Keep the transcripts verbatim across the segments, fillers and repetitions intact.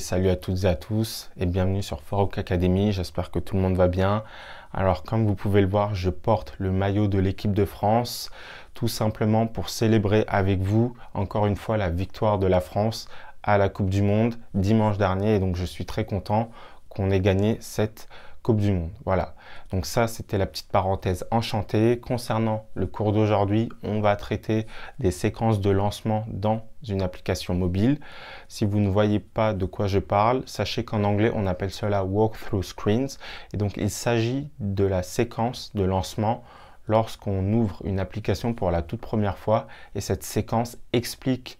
salut à toutes et à tous et bienvenue sur Cocoa Academy, j'espère que tout le monde va bien. Alors comme vous pouvez le voir, je porte le maillot de l'équipe de France, tout simplement pour célébrer avec vous encore une fois la victoire de la France à la Coupe du Monde dimanche dernier, et donc je suis très content qu'on ait gagné cette Coupe du Monde. Voilà, donc ça c'était la petite parenthèse enchantée. Concernant le cours d'aujourd'hui, on va traiter des séquences de lancement dans une application mobile. Si vous ne voyez pas de quoi je parle, sachez qu'en anglais on appelle cela walkthrough screens, et donc il s'agit de la séquence de lancement lorsqu'on ouvre une application pour la toute première fois, et cette séquence explique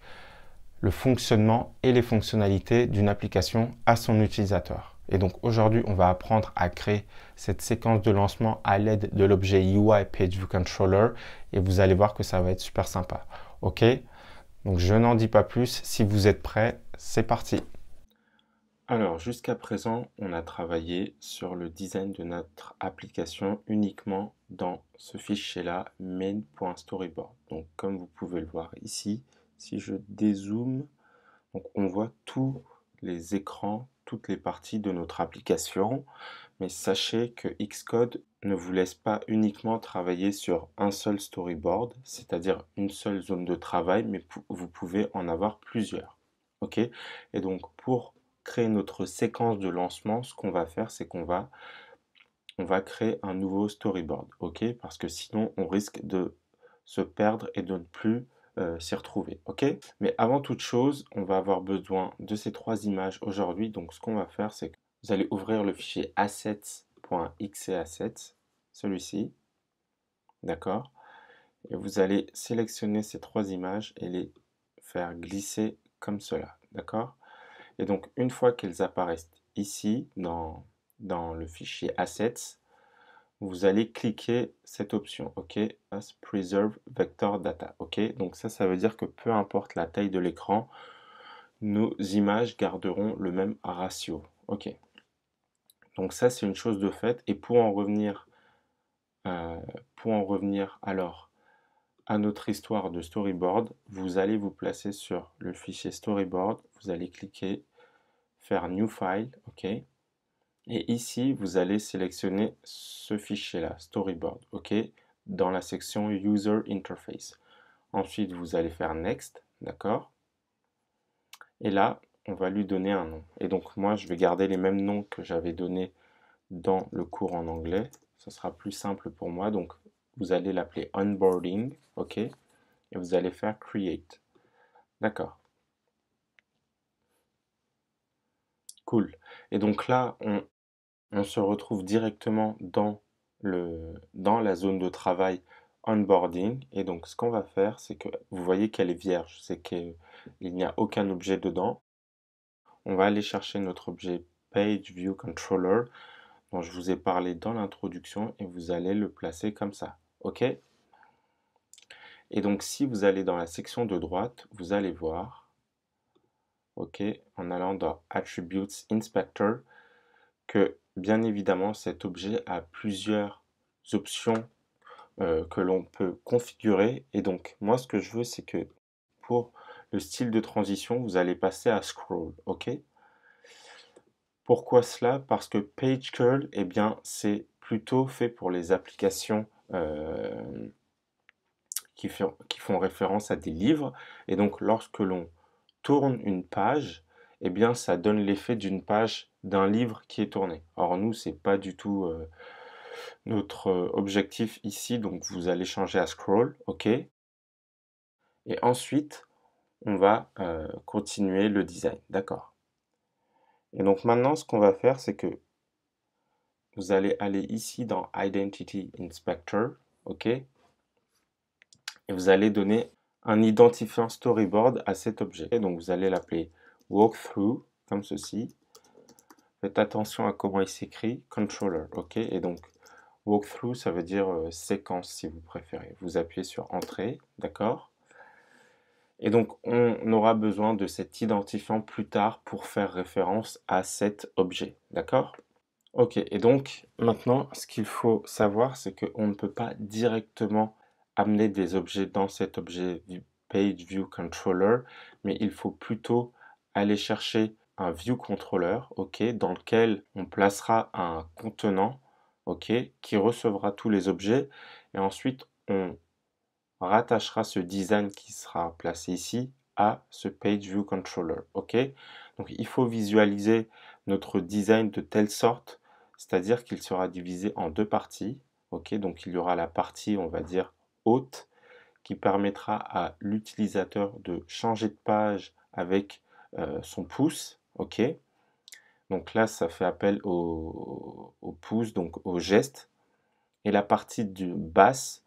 le fonctionnement et les fonctionnalités d'une application à son utilisateur. Et donc aujourd'hui, on va apprendre à créer cette séquence de lancement à l'aide de l'objet UIPageViewController, et vous allez voir que ça va être super sympa. Ok, donc je n'en dis pas plus. Si vous êtes prêts, c'est parti. Alors jusqu'à présent, on a travaillé sur le design de notre application uniquement dans ce fichier-là, main.storyboard. Donc comme vous pouvez le voir ici, si je dézoome, donc on voit tous les écrans, toutes les parties de notre application, mais sachez que Xcode ne vous laisse pas uniquement travailler sur un seul storyboard, c'est-à-dire une seule zone de travail, mais vous pouvez en avoir plusieurs. Ok, et donc pour créer notre séquence de lancement, ce qu'on va faire, c'est qu'on va on va créer un nouveau storyboard. Ok, parce que sinon on risque de se perdre et de ne plus Euh, s'y retrouver. Ok, mais avant toute chose, on va avoir besoin de ces trois images aujourd'hui. Donc ce qu'on va faire, c'est que vous allez ouvrir le fichier assets.xcassets, celui-ci, d'accord, et vous allez sélectionner ces trois images et les faire glisser comme cela, d'accord. Et donc une fois qu'elles apparaissent ici dans dans le fichier assets, vous allez cliquer cette option, ok, Preserve Vector Data, ok. Donc ça, ça veut dire que peu importe la taille de l'écran, nos images garderont le même ratio, ok. Donc ça, c'est une chose de faite. Et pour en revenir, euh, pour en revenir alors à notre histoire de storyboard, vous allez vous placer sur le fichier storyboard, vous allez cliquer, faire New File, ok. Et ici, vous allez sélectionner ce fichier-là, Storyboard, ok, dans la section User Interface. Ensuite, vous allez faire Next, d'accord. Et là, on va lui donner un nom. Et donc, moi, je vais garder les mêmes noms que j'avais donnés dans le cours en anglais. Ce sera plus simple pour moi. Donc, vous allez l'appeler Onboarding, ok. Et vous allez faire Create, d'accord. Cool. Et donc là, on, on se retrouve directement dans, le, dans la zone de travail onboarding. Et donc, ce qu'on va faire, c'est que vous voyez qu'elle est vierge, c'est qu'il n'y a aucun objet dedans. On va aller chercher notre objet PageViewController dont je vous ai parlé dans l'introduction, et vous allez le placer comme ça. Ok. Et donc, si vous allez dans la section de droite, vous allez voir, ok, en allant dans Attributes Inspector, que bien évidemment cet objet a plusieurs options euh, que l'on peut configurer. Et donc moi ce que je veux, c'est que pour le style de transition, vous allez passer à Scroll, ok. Pourquoi cela? Parce que Page Curl, eh bien c'est plutôt fait pour les applications euh, qui, font, qui font référence à des livres, et donc lorsque l'on tourne une page, et eh bien ça donne l'effet d'une page d'un livre qui est tourné. Or nous, c'est pas du tout euh, notre objectif ici, donc vous allez changer à scroll, ok. Et ensuite, on va euh, continuer le design, d'accord. Et donc maintenant, ce qu'on va faire, c'est que vous allez aller ici dans Identity Inspector, ok, et vous allez donner un identifiant storyboard à cet objet. Et donc vous allez l'appeler walkthrough, comme ceci. Faites attention à comment il s'écrit, controller, ok. Et donc walkthrough, ça veut dire euh, séquence si vous préférez. Vous appuyez sur entrée, d'accord. Et donc on aura besoin de cet identifiant plus tard pour faire référence à cet objet, d'accord. Ok, et donc maintenant ce qu'il faut savoir, c'est qu'on ne peut pas directement amener des objets dans cet objet PageViewController, mais il faut plutôt aller chercher un viewController, ok, dans lequel on placera un contenant, ok, qui recevra tous les objets, et ensuite on rattachera ce design qui sera placé ici à ce PageViewController, ok. Donc il faut visualiser notre design de telle sorte, c'est-à-dire qu'il sera divisé en deux parties, ok. Donc il y aura la partie, on va dire, haute, qui permettra à l'utilisateur de changer de page avec euh, son pouce, ok. Donc là, ça fait appel au, au pouce, donc au geste. Et la partie du basse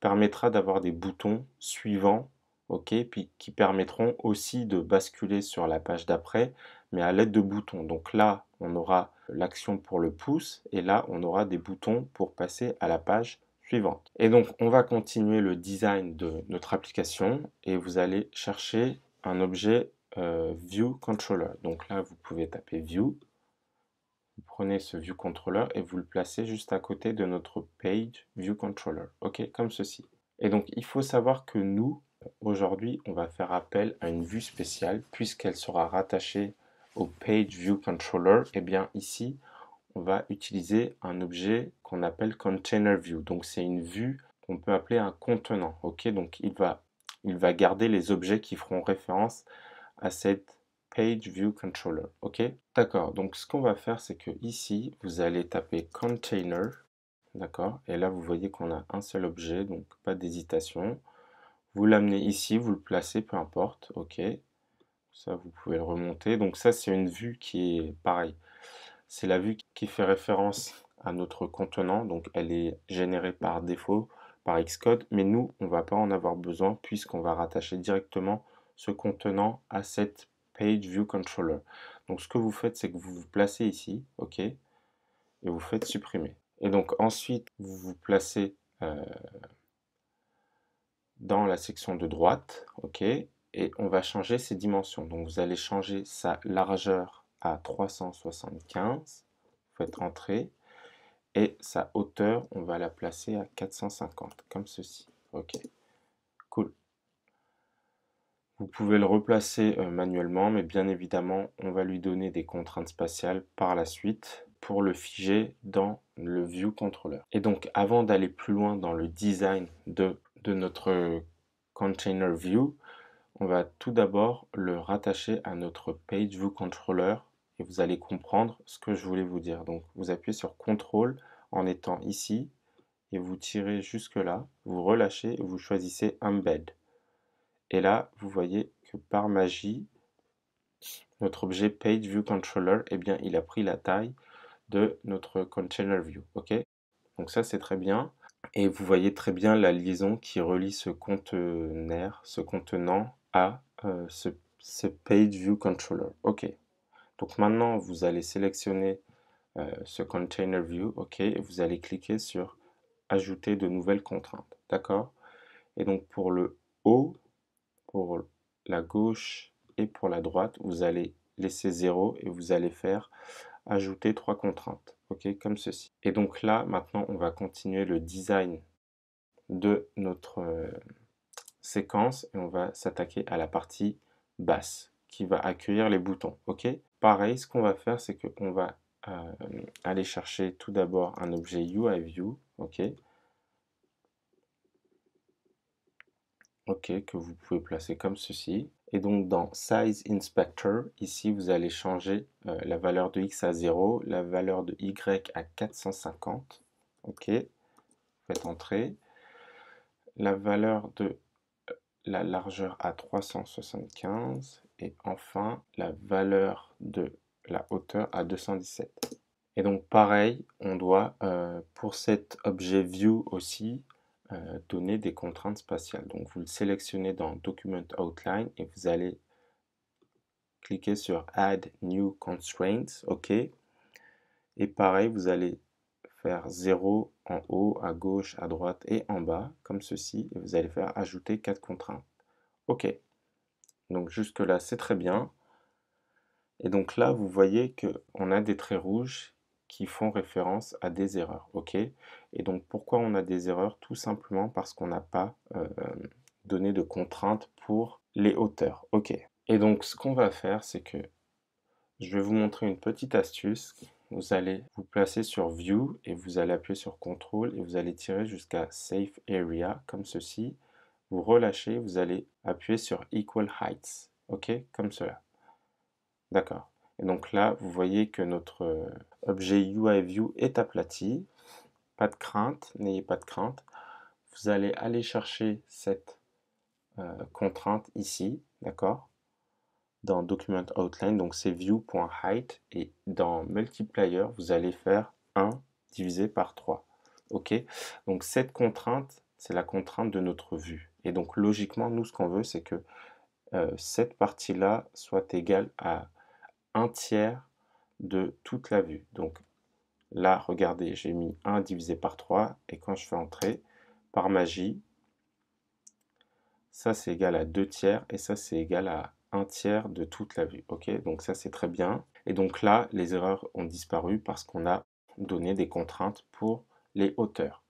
permettra d'avoir des boutons suivants, ok, puis qui permettront aussi de basculer sur la page d'après, mais à l'aide de boutons. Donc là, on aura l'action pour le pouce, et là, on aura des boutons pour passer à la page suivante. Et donc, on va continuer le design de notre application, et vous allez chercher un objet euh, ViewController. Donc là, vous pouvez taper View, vous prenez ce ViewController et vous le placez juste à côté de notre PageViewController, ok, comme ceci. Et donc, il faut savoir que nous, aujourd'hui, on va faire appel à une vue spéciale, puisqu'elle sera rattachée au PageViewController. Et bien ici, on va utiliser un objet qu'on appelle Container View. Donc c'est une vue qu'on peut appeler un contenant. Ok, donc il va, il va garder les objets qui feront référence à cette PageViewController. Ok, d'accord. Donc ce qu'on va faire, c'est que ici, vous allez taper Container, d'accord. Et là, vous voyez qu'on a un seul objet, donc pas d'hésitation. Vous l'amenez ici, vous le placez, peu importe. Ok, ça vous pouvez le remonter. Donc ça, c'est une vue qui est pareil. C'est la vue qui fait référence à notre contenant, donc elle est générée par défaut, par Xcode, mais nous, on ne va pas en avoir besoin puisqu'on va rattacher directement ce contenant à cette PageViewController. Donc ce que vous faites, c'est que vous vous placez ici, ok, et vous faites supprimer. Et donc ensuite, vous vous placez euh, dans la section de droite, ok, et on va changer ses dimensions. Donc vous allez changer sa largeur à trois cent soixante-quinze, faites entrer, et sa hauteur, on va la placer à quatre cent cinquante, comme ceci. Ok, cool. Vous pouvez le replacer euh, manuellement, mais bien évidemment, on va lui donner des contraintes spatiales par la suite pour le figer dans le ViewController. Et donc, avant d'aller plus loin dans le design de, de notre Container View, on va tout d'abord le rattacher à notre PageViewController. Et vous allez comprendre ce que je voulais vous dire. Donc vous appuyez sur contrôle en étant ici et vous tirez jusque là, vous relâchez et vous choisissez Embed. Et là, vous voyez que par magie, notre objet PageViewController, eh bien, il a pris la taille de notre Container View. Ok, donc ça, c'est très bien. Et vous voyez très bien la liaison qui relie ce conteneur, ce contenant à euh, ce, ce PageViewController. Ok. Donc maintenant, vous allez sélectionner euh, ce Container View, ok, et vous allez cliquer sur Ajouter de nouvelles contraintes, d'accord. Et donc pour le haut, pour la gauche et pour la droite, vous allez laisser zéro et vous allez faire Ajouter trois contraintes, ok, comme ceci. Et donc là, maintenant, on va continuer le design de notre euh, séquence et on va s'attaquer à la partie basse qui va accueillir les boutons, ok. Pareil, ce qu'on va faire, c'est qu'on va euh, aller chercher tout d'abord un objet U I View, ok, ok, que vous pouvez placer comme ceci. Et donc dans Size Inspector, ici vous allez changer euh, la valeur de X à zéro, la valeur de Y à quatre cent cinquante. Ok, faites entrer. La valeur de la largeur à trois cent soixante-quinze. Et enfin la valeur de la hauteur à deux cent dix-sept. Et donc pareil, on doit euh, pour cet objet View aussi, Euh, donner des contraintes spatiales. Donc vous le sélectionnez dans Document Outline et vous allez cliquer sur Add New Constraints, ok, et pareil, vous allez faire zéro en haut, à gauche, à droite et en bas, comme ceci, et vous allez faire ajouter quatre contraintes, ok. Donc jusque là, c'est très bien. Et donc là, vous voyez que on a des traits rouges qui font référence à des erreurs, ok. Et donc pourquoi on a des erreurs? Tout simplement parce qu'on n'a pas euh, donné de contraintes pour les hauteurs, ok. Et donc ce qu'on va faire, c'est que Je vais vous montrer une petite astuce. Vous allez vous placer sur View et vous allez appuyer sur Contrôle et vous allez tirer jusqu'à Safe Area, comme ceci. Vous relâchez, vous allez appuyer sur Equal Heights, ok, comme cela. D'accord. Et donc là, vous voyez que notre objet UIView est aplati. Pas de crainte, n'ayez pas de crainte. Vous allez aller chercher cette euh, contrainte ici, d'accord, dans Document Outline, donc c'est view.height, et dans Multiplier, vous allez faire un divisé par trois. Ok, donc cette contrainte, c'est la contrainte de notre vue. Et donc logiquement, nous, ce qu'on veut, c'est que euh, cette partie-là soit égale à un tiers de toute la vue. Donc là, regardez, j'ai mis un divisé par trois, et quand je fais entrer, par magie, ça c'est égal à deux tiers, et ça c'est égal à un tiers de toute la vue. Ok, donc ça c'est très bien. Et donc là, les erreurs ont disparu parce qu'on a donné des contraintes pour les hauteurs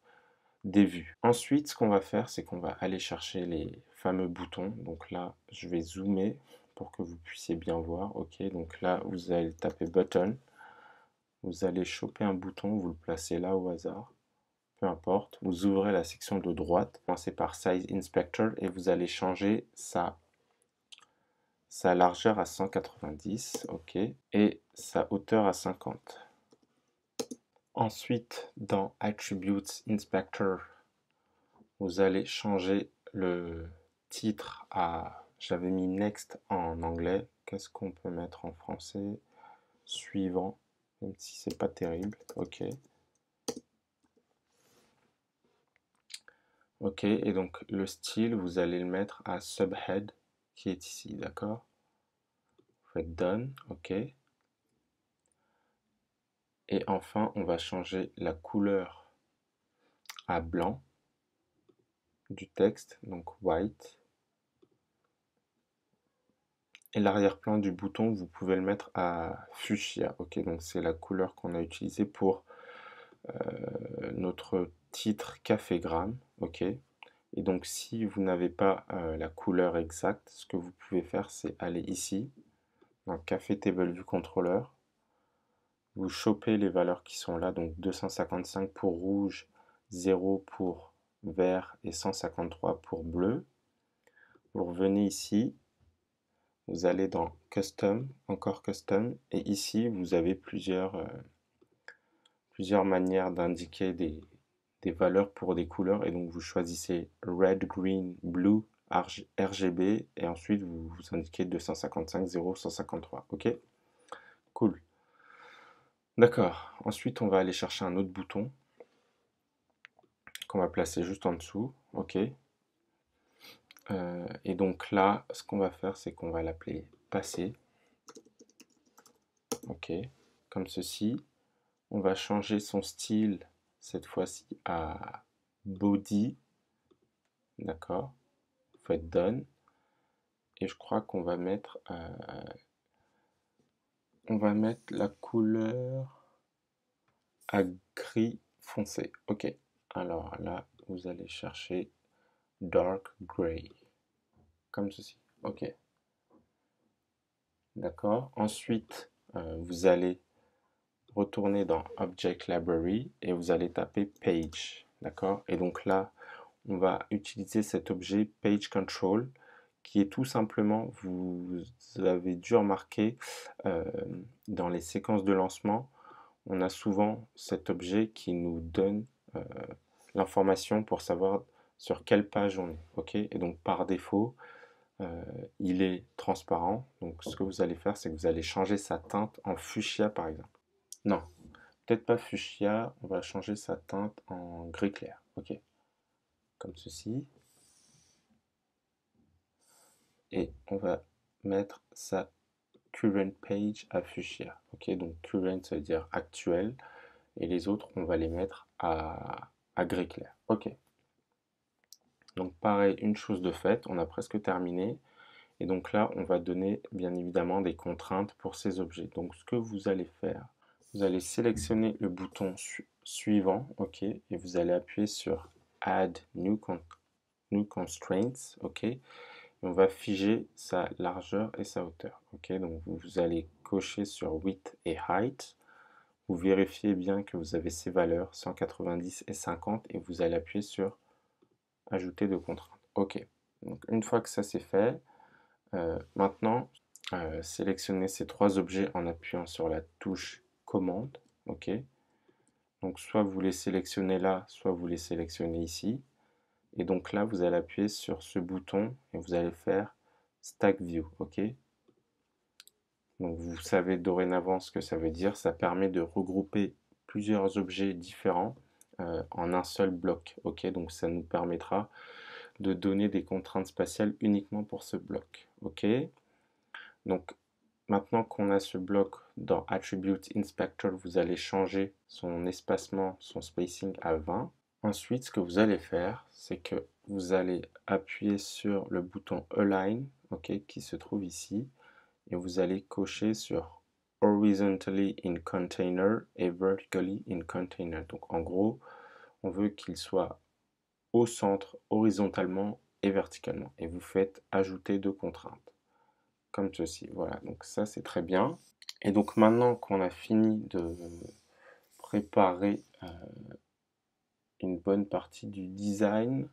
des vues. Ensuite, ce qu'on va faire, c'est qu'on va aller chercher les fameux boutons. Donc là, je vais zoomer pour que vous puissiez bien voir. Ok, donc là, vous allez taper button. Vous allez choper un bouton, vous le placez là au hasard. Peu importe. Vous ouvrez la section de droite. Commencez par Size Inspector et vous allez changer sa, sa largeur à cent quatre-vingt-dix. Ok, et sa hauteur à cinquante. Ensuite, dans Attributes Inspector, vous allez changer le titre à... J'avais mis Next en anglais. Qu'est-ce qu'on peut mettre en français? Suivant, même si c'est pas terrible. Ok. Ok, et donc le style, vous allez le mettre à Subhead, qui est ici, d'accord? Vous faites Done, ok. Et enfin, on va changer la couleur à blanc du texte, donc white. Et l'arrière-plan du bouton, vous pouvez le mettre à fuchsia. Ok, donc c'est la couleur qu'on a utilisée pour euh, notre titre cafégramme. Ok. Et donc si vous n'avez pas euh, la couleur exacte, ce que vous pouvez faire, c'est aller ici dans CaféTableViewController. Vous chopez les valeurs qui sont là, donc deux cent cinquante-cinq pour rouge, zéro pour vert et cent cinquante-trois pour bleu. Vous revenez ici, vous allez dans Custom, encore Custom, et ici vous avez plusieurs, euh, plusieurs manières d'indiquer des, des valeurs pour des couleurs, et donc vous choisissez Red, Green, Blue, R G B, et ensuite vous, vous indiquez deux cent cinquante-cinq, zéro, cent cinquante-trois, ok? Cool. D'accord, ensuite on va aller chercher un autre bouton qu'on va placer juste en dessous, ok. Euh, et donc là, ce qu'on va faire, c'est qu'on va l'appeler passer, ok, comme ceci. On va changer son style cette fois-ci à body, d'accord, vous faites done, et je crois qu'on va mettre... Euh, on va mettre la couleur à gris foncé. Ok, alors là, vous allez chercher dark gray, comme ceci. Ok, d'accord. Ensuite, euh, vous allez retourner dans Object Library et vous allez taper Page, d'accord. Et donc là, on va utiliser cet objet Page Control, qui est tout simplement, vous avez dû remarquer, euh, dans les séquences de lancement, on a souvent cet objet qui nous donne euh, l'information pour savoir sur quelle page on est. Okay, et donc par défaut, euh, il est transparent. Donc ce que vous allez faire, c'est que vous allez changer sa teinte en fuchsia par exemple. Non, peut-être pas fuchsia, on va changer sa teinte en gris clair. Ok, comme ceci. Et on va mettre sa current page à fuchsia. Ok, donc current, ça veut dire actuel. Et les autres, on va les mettre à, à gris clair. Ok. Donc pareil, une chose de faite, on a presque terminé. Et donc là, on va donner bien évidemment des contraintes pour ces objets. Donc ce que vous allez faire, vous allez sélectionner le bouton su suivant, ok, et vous allez appuyer sur Add New, con new Constraints, ok. On va figer sa largeur et sa hauteur. Ok, donc vous allez cocher sur Width et Height. Vous vérifiez bien que vous avez ces valeurs cent quatre-vingt-dix et cinquante et vous allez appuyer sur Ajouter deux contraintes. OK. Donc une fois que ça c'est fait, euh, maintenant euh, sélectionnez ces trois objets en appuyant sur la touche Commande. OK. Donc soit vous les sélectionnez là, soit vous les sélectionnez ici. Et donc là, vous allez appuyer sur ce bouton et vous allez faire Stack View. OK. Donc vous savez dorénavant ce que ça veut dire. Ça permet de regrouper plusieurs objets différents euh, en un seul bloc. OK. Donc ça nous permettra de donner des contraintes spatiales uniquement pour ce bloc. OK. Donc maintenant qu'on a ce bloc dans Attributes Inspector, vous allez changer son espacement, son spacing à vingt. Ensuite, ce que vous allez faire, c'est que vous allez appuyer sur le bouton Align, okay, qui se trouve ici, et vous allez cocher sur Horizontally in Container et Vertically in Container. Donc en gros, on veut qu'il soit au centre, horizontalement et verticalement. Et vous faites ajouter deux contraintes, comme ceci. Voilà, donc ça c'est très bien. Et donc maintenant qu'on a fini de préparer Euh, une bonne partie du design,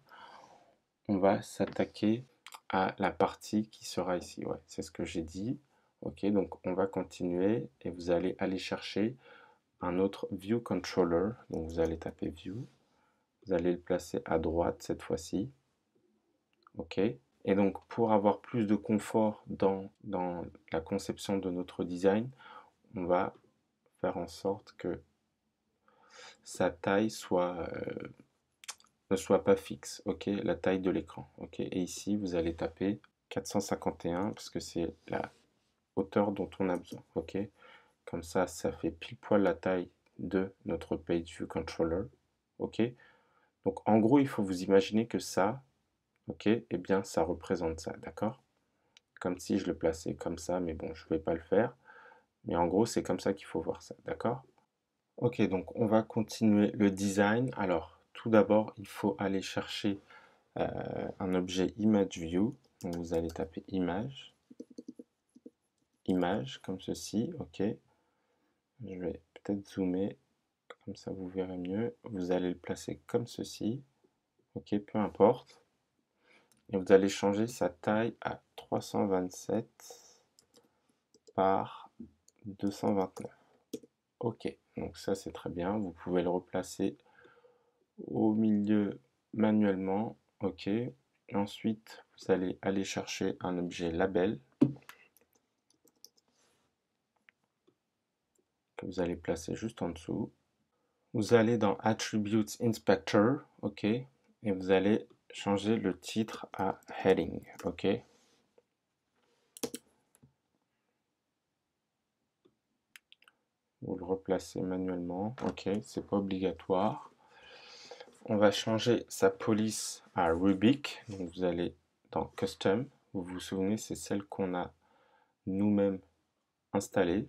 on va s'attaquer à la partie qui sera ici. Ouais, c'est ce que j'ai dit. OK, donc on va continuer et vous allez aller chercher un autre view controller. Donc vous allez taper view, vous allez le placer à droite cette fois-ci. OK, et donc pour avoir plus de confort dans, dans la conception de notre design, on va faire en sorte que sa taille soit, euh, ne soit pas fixe, ok, la taille de l'écran, ok, et ici vous allez taper quatre cent cinquante et un parce que c'est la hauteur dont on a besoin, ok, comme ça, ça fait pile poil la taille de notre PageViewController, ok, donc en gros, il faut vous imaginer que ça, ok, et eh bien ça représente ça, d'accord, comme si je le plaçais comme ça, mais bon, je ne vais pas le faire, mais en gros, c'est comme ça qu'il faut voir ça, d'accord. OK, donc on va continuer le design. Alors, tout d'abord, il faut aller chercher euh, un objet ImageView. Donc, vous allez taper image, image, comme ceci. OK. Je vais peut-être zoomer, comme ça vous verrez mieux. Vous allez le placer comme ceci. OK, peu importe. Et vous allez changer sa taille à trois cent vingt-sept par deux cent vingt-neuf. OK. Donc ça c'est très bien, vous pouvez le replacer au milieu manuellement, ok. Ensuite vous allez aller chercher un objet label que vous allez placer juste en dessous. Vous allez dans Attributes Inspector, ok, et vous allez changer le titre à Heading, ok. Vous le replacez manuellement, ok, c'est pas obligatoire. On va changer sa police à Rubik, donc vous allez dans Custom, vous vous souvenez, c'est celle qu'on a nous-mêmes installée,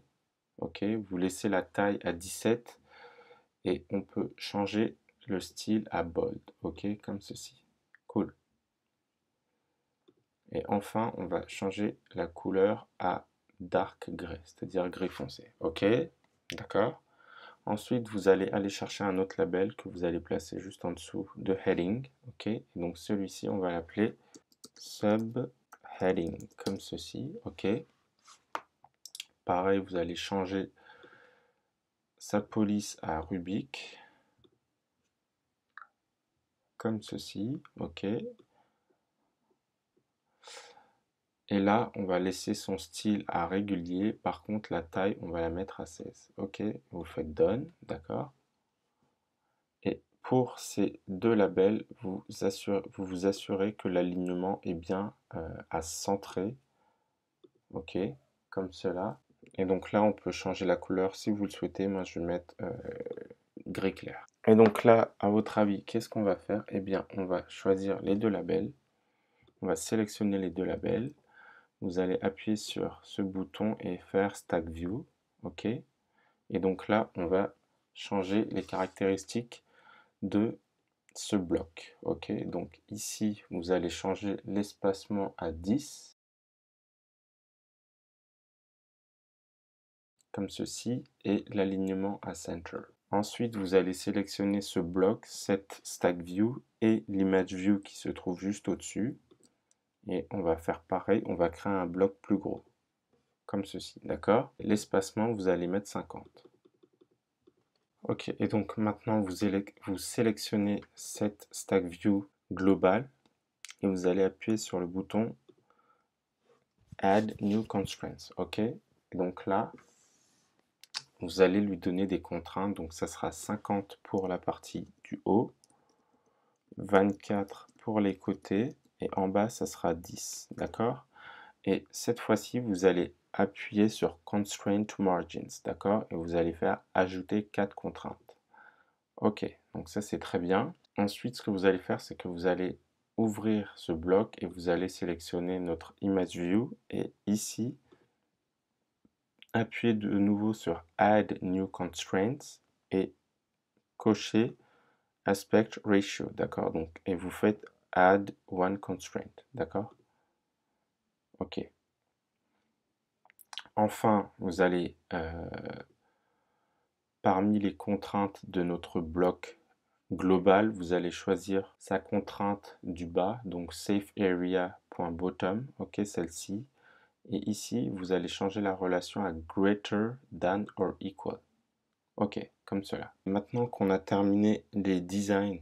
ok, vous laissez la taille à dix-sept et on peut changer le style à Bold, ok, comme ceci, cool. Et enfin, on va changer la couleur à Dark Gray, c'est-à-dire gris foncé, ok. D'accord. Ensuite, vous allez aller chercher un autre label que vous allez placer juste en dessous de Heading. OK. Donc, celui-ci, on va l'appeler Subheading, comme ceci. OK. Pareil, vous allez changer sa police à Rubik, comme ceci. OK. Et là, on va laisser son style à régulier. Par contre, la taille, on va la mettre à seize. OK, vous faites Done, d'accord. Et pour ces deux labels, vous assurez, vous, vous assurez que l'alignement est bien euh, à centrer. OK, comme cela. Et donc là, on peut changer la couleur si vous le souhaitez. Moi, je vais mettre euh, gris clair. Et donc là, à votre avis, qu'est-ce qu'on va faire? Eh bien, on va choisir les deux labels. On va sélectionner les deux labels. Vous allez appuyer sur ce bouton et faire Stack View, OK. Et donc là, on va changer les caractéristiques de ce bloc, OK. Donc ici, vous allez changer l'espacement à dix. comme ceci, et l'alignement à center. Ensuite, vous allez sélectionner ce bloc, cette Stack View et l'Image View qui se trouve juste au-dessus. Et on va faire pareil, on va créer un bloc plus gros, comme ceci, d'accord? L'espacement, vous allez mettre cinquante. Ok, et donc maintenant, vous, vous sélectionnez cette Stack View globale et vous allez appuyer sur le bouton Add New Constraints, ok? Et donc là, vous allez lui donner des contraintes, donc ça sera cinquante pour la partie du haut, vingt-quatre pour les côtés, et en bas, ça sera dix, d'accord? Et cette fois-ci, vous allez appuyer sur Constraint Margins, d'accord? Et vous allez faire ajouter quatre contraintes. Ok, donc ça, c'est très bien. Ensuite, ce que vous allez faire, c'est que vous allez ouvrir ce bloc et vous allez sélectionner notre Image View et ici, appuyez de nouveau sur Add New Constraints et cochez Aspect Ratio, d'accord? Donc, et vous faites Add One Constraint, d'accord? Ok. Enfin, vous allez, euh, parmi les contraintes de notre bloc global, vous allez choisir sa contrainte du bas, donc SafeArea.bottom, ok, celle-ci. Et ici, vous allez changer la relation à greater than or equal. Ok, comme cela. Maintenant qu'on a terminé les designs,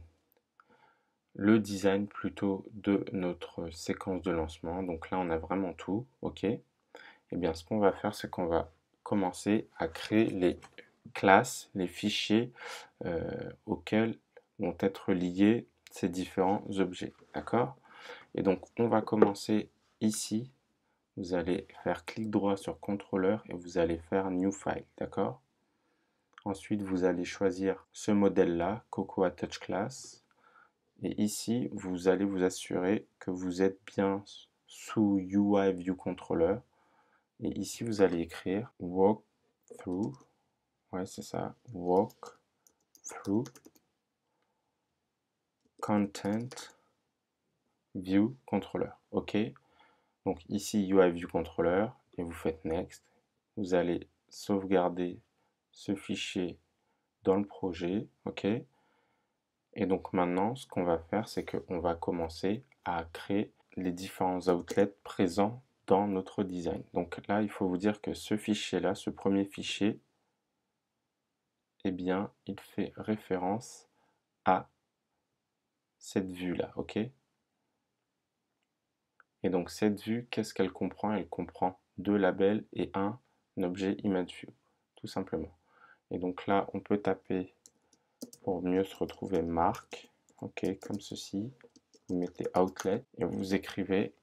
le design plutôt de notre séquence de lancement, donc là, on a vraiment tout, ok. Et bien, ce qu'on va faire, c'est qu'on va commencer à créer les classes, les fichiers euh, auxquels vont être liés ces différents objets, d'accord? Et donc, on va commencer ici. Vous allez faire clic droit sur contrôleur et vous allez faire New File, d'accord? Ensuite, vous allez choisir ce modèle-là, Cocoa Touch Class. Et ici, vous allez vous assurer que vous êtes bien sous UIViewController. Et ici, vous allez écrire Walkthrough. Ouais, c'est ça. Walkthrough ContentViewController. OK. Donc ici, UIViewController, et vous faites Next. Vous allez sauvegarder ce fichier dans le projet, ok? Et donc maintenant, ce qu'on va faire, c'est qu'on va commencer à créer les différents outlets présents dans notre design. Donc là, il faut vous dire que ce fichier-là, ce premier fichier, eh bien, il fait référence à cette vue-là, ok? Et donc cette vue, qu'est-ce qu'elle comprend? Elle comprend deux labels et un objet ImageView, tout simplement. Et donc là, on peut taper pour mieux se retrouver marque, ok, comme ceci. Vous mettez Outlet et vous écrivez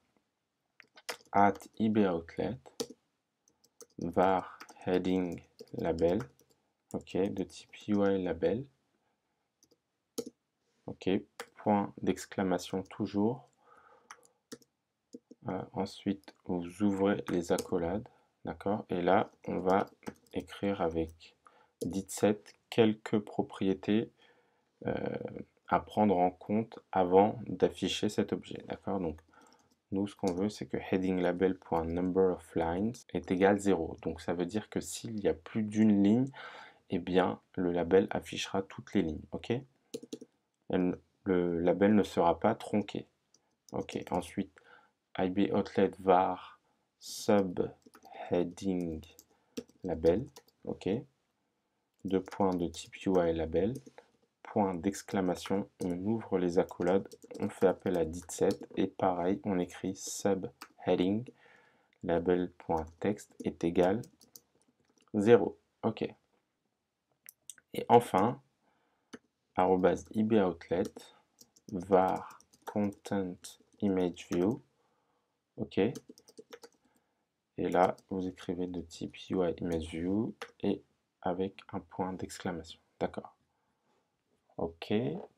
at IBOutlet var heading label, ok, de type UILabel, ok, point d'exclamation toujours. Euh, ensuite, vous ouvrez les accolades, d'accord? Et là, on va écrire avec didSet quelques propriétés euh, à prendre en compte avant d'afficher cet objet, d'accord? Donc, nous, ce qu'on veut, c'est que headingLabel.numberOfLines est égal zéro. Donc, ça veut dire que s'il y a plus d'une ligne, eh bien, le label affichera toutes les lignes, ok? Et le label ne sera pas tronqué, ok? Ensuite, IBOutlet var subheading label, ok, deux points de type U I label, point d'exclamation, on ouvre les accolades, on fait appel à didSet et pareil, on écrit subheading label.text est égal zéro, ok. Et enfin, arrobase IBOutlet var content image view. Ok, et là vous écrivez de type UIImageView et avec un point d'exclamation, d'accord? Ok,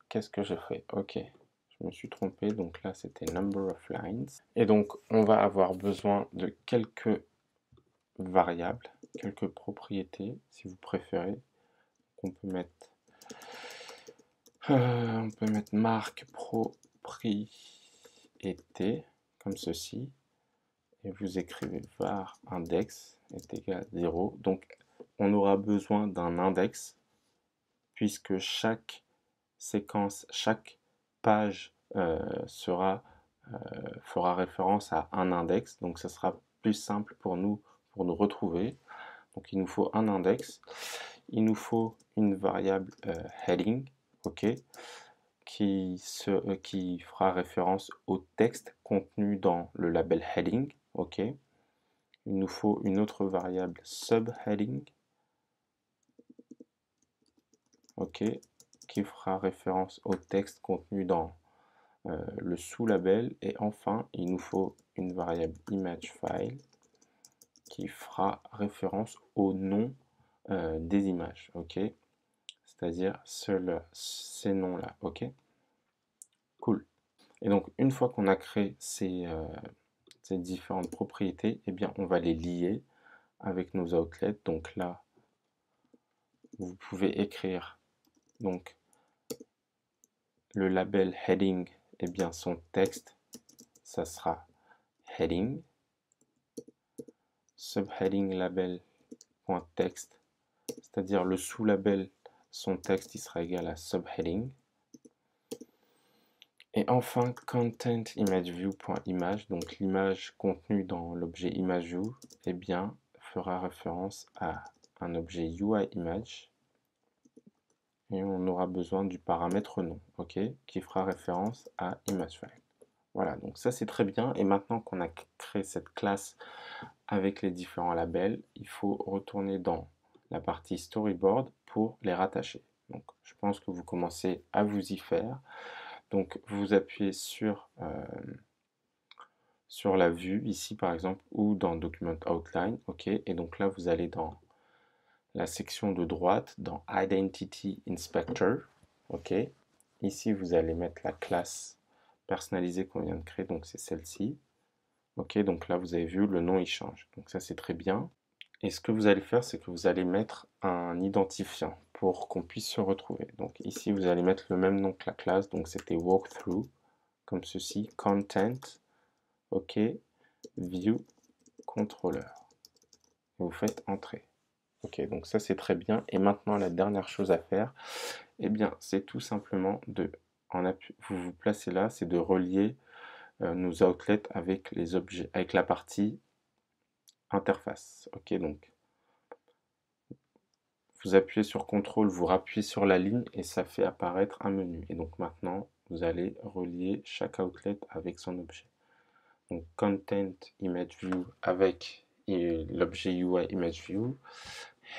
qu'est-ce que j'ai fait? Ok, je me suis trompé, donc là c'était number of lines. Et donc on va avoir besoin de quelques variables, quelques propriétés si vous préférez. On peut mettre, euh, on peut mettre marque propriété. Comme ceci, et vous écrivez var index est égal à zéro. Donc on aura besoin d'un index, puisque chaque séquence, chaque page euh, sera, euh, fera référence à un index. Donc, ça sera plus simple pour nous pour nous retrouver. Donc, il nous faut un index. Il nous faut une variable euh, heading, ok, qui, se, euh, qui fera référence au texte contenu dans le label heading, ok. Il nous faut une autre variable subheading, ok, qui fera référence au texte contenu dans euh, le sous-label. Et enfin, il nous faut une variable imageFile qui fera référence au nom euh, des images, ok, c'est-à-dire ces noms-là, ok. Cool. Et donc, une fois qu'on a créé ces, euh, ces différentes propriétés, eh bien, on va les lier avec nos outlets. Donc là, vous pouvez écrire donc le label heading, et eh bien son texte, ça sera heading, subheading label.text, c'est-à-dire le sous-label, son texte, il sera égal à subheading. Et enfin, content imageView.image, donc l'image contenue dans l'objet imageView, et eh bien fera référence à un objet UIImage. Et on aura besoin du paramètre nom, ok, qui fera référence à ImageFile. Voilà, donc ça c'est très bien. Et maintenant qu'on a créé cette classe avec les différents labels, il faut retourner dans la partie Storyboard pour les rattacher. Donc je pense que vous commencez à vous y faire. Donc vous appuyez sur, euh, sur la vue ici par exemple, ou dans Document Outline, ok. Et donc là vous allez dans la section de droite, dans Identity Inspector, ok. Ici, vous allez mettre la classe personnalisée qu'on vient de créer, donc c'est celle-ci. Ok, donc là, vous avez vu, le nom, il change. Donc ça, c'est très bien. Et ce que vous allez faire, c'est que vous allez mettre un identifiant pour qu'on puisse se retrouver. Donc ici, vous allez mettre le même nom que la classe, donc c'était Walkthrough, comme ceci, Content, ok, View, Controller. Et vous faites Entrer. Ok, donc ça c'est très bien. Et maintenant la dernière chose à faire, eh bien c'est tout simplement de, en appui, vous vous placez là, c'est de relier euh, nos outlets avec les objets, avec la partie interface. Ok, donc vous appuyez sur contrôle, vous rappuyez sur la ligne et ça fait apparaître un menu. Et donc maintenant vous allez relier chaque outlet avec son objet. Donc Content ImageView avec l'objet UIImageView,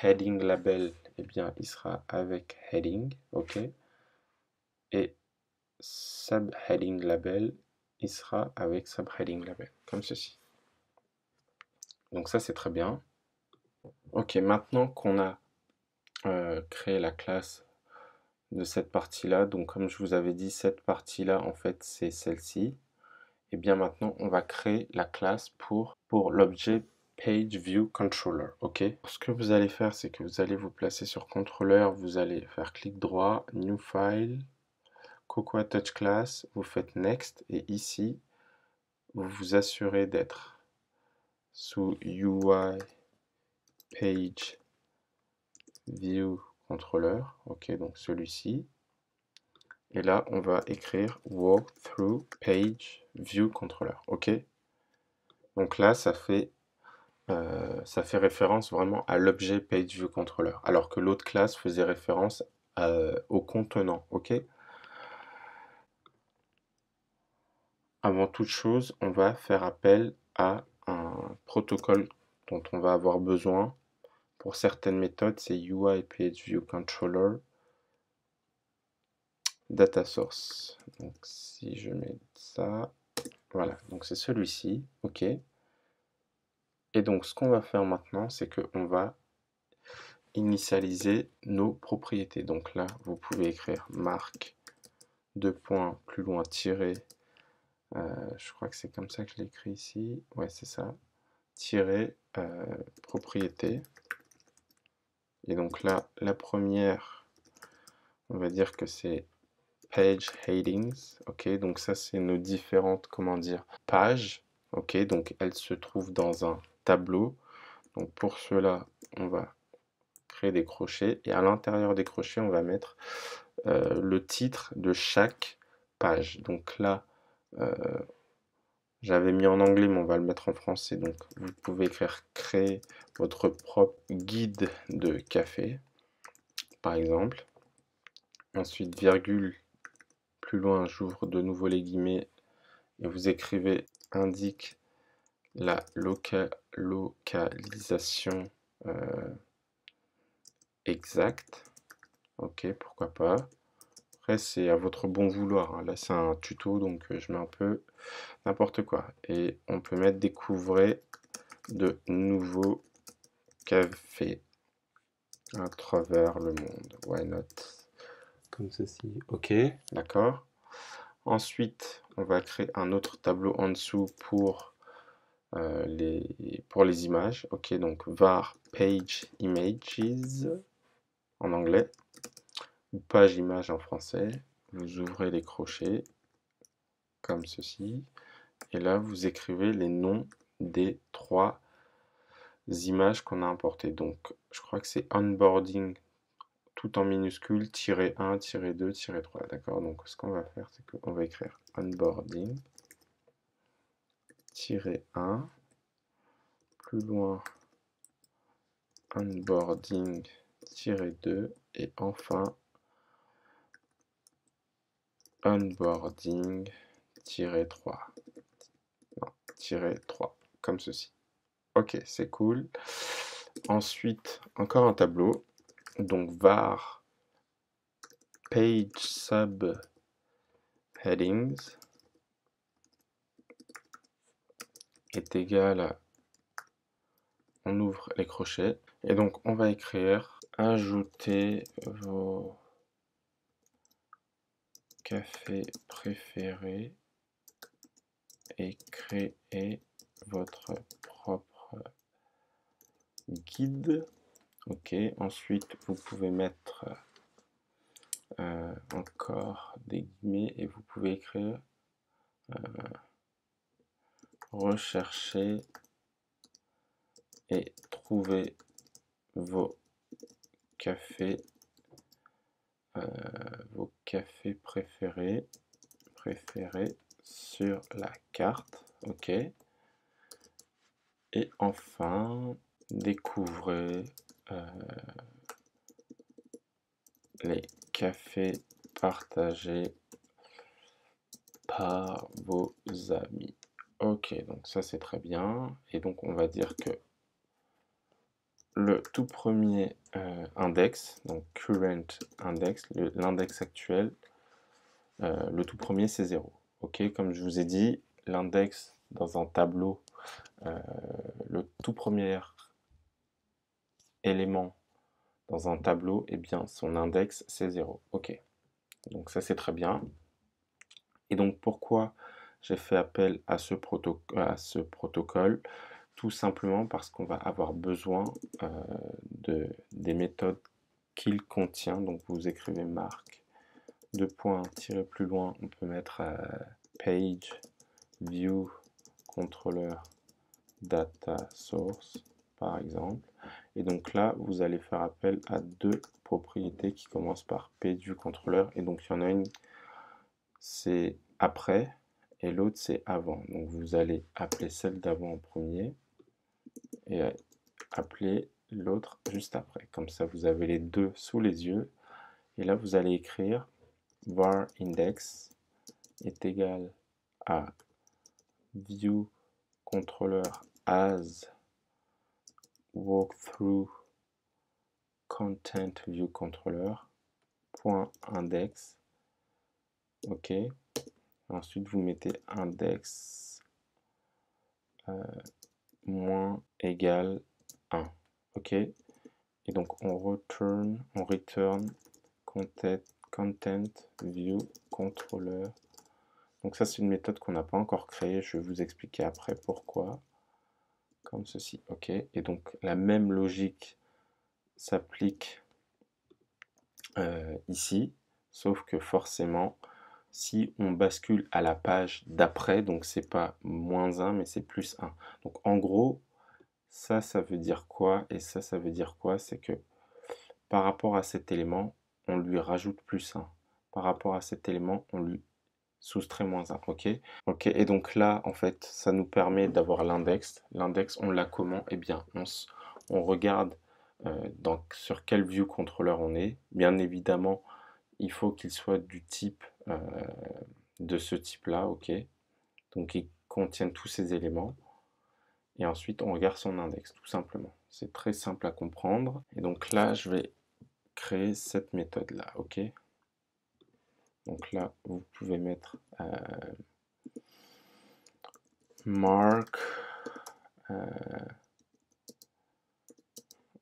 Heading Label, eh bien il sera avec Heading, ok, et Subheading Label, il sera avec Subheading Label, comme ceci. Donc ça c'est très bien. Ok, maintenant qu'on a euh, créé la classe de cette partie-là, donc comme je vous avais dit, cette partie-là en fait c'est celle-ci, et eh bien maintenant on va créer la classe pour, pour l'objet PageViewController, ok. Ce que vous allez faire, c'est que vous allez vous placer sur Controller, vous allez faire clic droit, New File, Cocoa Touch Class, vous faites Next, et ici, vous vous assurez d'être sous UIPageViewController, ok, donc celui-ci. Et là, on va écrire WalkthroughPageViewController, ok. Donc là, ça fait... Euh, ça fait référence vraiment à l'objet PageViewController, alors que l'autre classe faisait référence euh, au contenant, ok. Avant toute chose, on va faire appel à un protocole dont on va avoir besoin pour certaines méthodes, c'est UIPageViewController Data Source. Donc si je mets ça, voilà, donc c'est celui-ci, ok. Et donc, ce qu'on va faire maintenant, c'est qu'on va initialiser nos propriétés. Donc là, vous pouvez écrire marque, deux points, plus loin, tiré. Euh, je crois que c'est comme ça que je l'écris ici. Ouais, c'est ça. Tiré, euh, propriété. Et donc là, la première, on va dire que c'est page headings. Ok, donc ça, c'est nos différentes, comment dire, pages. Ok, donc elle se trouve dans un tableau. Donc pour cela, on va créer des crochets, et à l'intérieur des crochets, on va mettre euh, le titre de chaque page. Donc là, euh, j'avais mis en anglais, mais on va le mettre en français. Donc vous pouvez faire créer votre propre guide de café, par exemple. Ensuite, virgule, plus loin, j'ouvre de nouveau les guillemets, et vous écrivez indique la loca localisation euh, exacte. Ok, pourquoi pas. Après, c'est à votre bon vouloir. Là, c'est un tuto, donc je mets un peu n'importe quoi. Et on peut mettre découvrez de nouveaux cafés à travers le monde. Why not? Comme ceci, ok, d'accord. Ensuite, on va créer un autre tableau en dessous pour, euh, les, pour les images. Ok, donc var page images en anglais, ou page image en français. Vous ouvrez les crochets, comme ceci. Et là, vous écrivez les noms des trois images qu'on a importées. Donc, je crois que c'est onboarding, tout en minuscule, tiret un, tiret deux, tiret trois, d'accord. Donc ce qu'on va faire, c'est qu'on va écrire onboarding, tiret un, plus loin, onboarding, tiret deux, et enfin, onboarding, tiret trois, non, tiret trois, comme ceci. Ok, c'est cool. Ensuite, encore un tableau. Donc var page sub headings est égal à, on ouvre les crochets, et donc on va écrire ajouter vos cafés préférés et créer votre propre guide. Ok, ensuite vous pouvez mettre euh, encore des guillemets et vous pouvez écrire euh, rechercher et trouver vos cafés, euh, vos cafés préférés, préférés sur la carte. Ok, et enfin découvrez Euh, les cafés partagés par vos amis. Ok, donc ça c'est très bien. Et donc on va dire que le tout premier euh, index, donc current index, l'index actuel, euh, le tout premier c'est zéro. Ok, comme je vous ai dit, l'index dans un tableau, euh, le tout premier élément dans un tableau, et eh bien son index c'est zéro. Ok, donc ça c'est très bien. Et donc pourquoi j'ai fait appel à ce, proto à ce protocole? Tout simplement parce qu'on va avoir besoin euh, de, des méthodes qu'il contient. Donc vous écrivez marque, deux points, tirer plus loin, on peut mettre euh, page view controller data source par exemple. Et donc là, vous allez faire appel à deux propriétés qui commencent par PageViewController. Et donc, il y en a une, c'est après, et l'autre, c'est avant. Donc, vous allez appeler celle d'avant en premier, et appeler l'autre juste après. Comme ça, vous avez les deux sous les yeux. Et là, vous allez écrire var index est égal à viewController as Walkthrough Content View Controller point index. Ok, ensuite vous mettez index euh, moins égal un. Ok, et donc on return on return content content view controller. Donc ça c'est une méthode qu'on n'a pas encore créée, je vais vous expliquer après pourquoi. Comme ceci, ok, et donc la même logique s'applique euh, ici, sauf que forcément, si on bascule à la page d'après, donc c'est pas moins un, mais c'est plus un. Donc en gros, ça, ça veut dire quoi? Et ça, ça veut dire quoi? C'est que Par rapport à cet élément, on lui rajoute plus un. Par rapport à cet élément, on lui soustrait moins un. OK, ok. Et donc là, en fait, ça nous permet d'avoir l'index. L'index, on l'a comment? Eh bien, on, on regarde euh, dans, sur quel view controller on est. Bien évidemment, il faut qu'il soit du type euh, de ce type-là. OK. Donc, il contient tous ces éléments. Et ensuite, on regarde son index, tout simplement. C'est très simple à comprendre. Et donc là, je vais créer cette méthode-là, OK? Donc là, vous pouvez mettre euh, mark. Euh,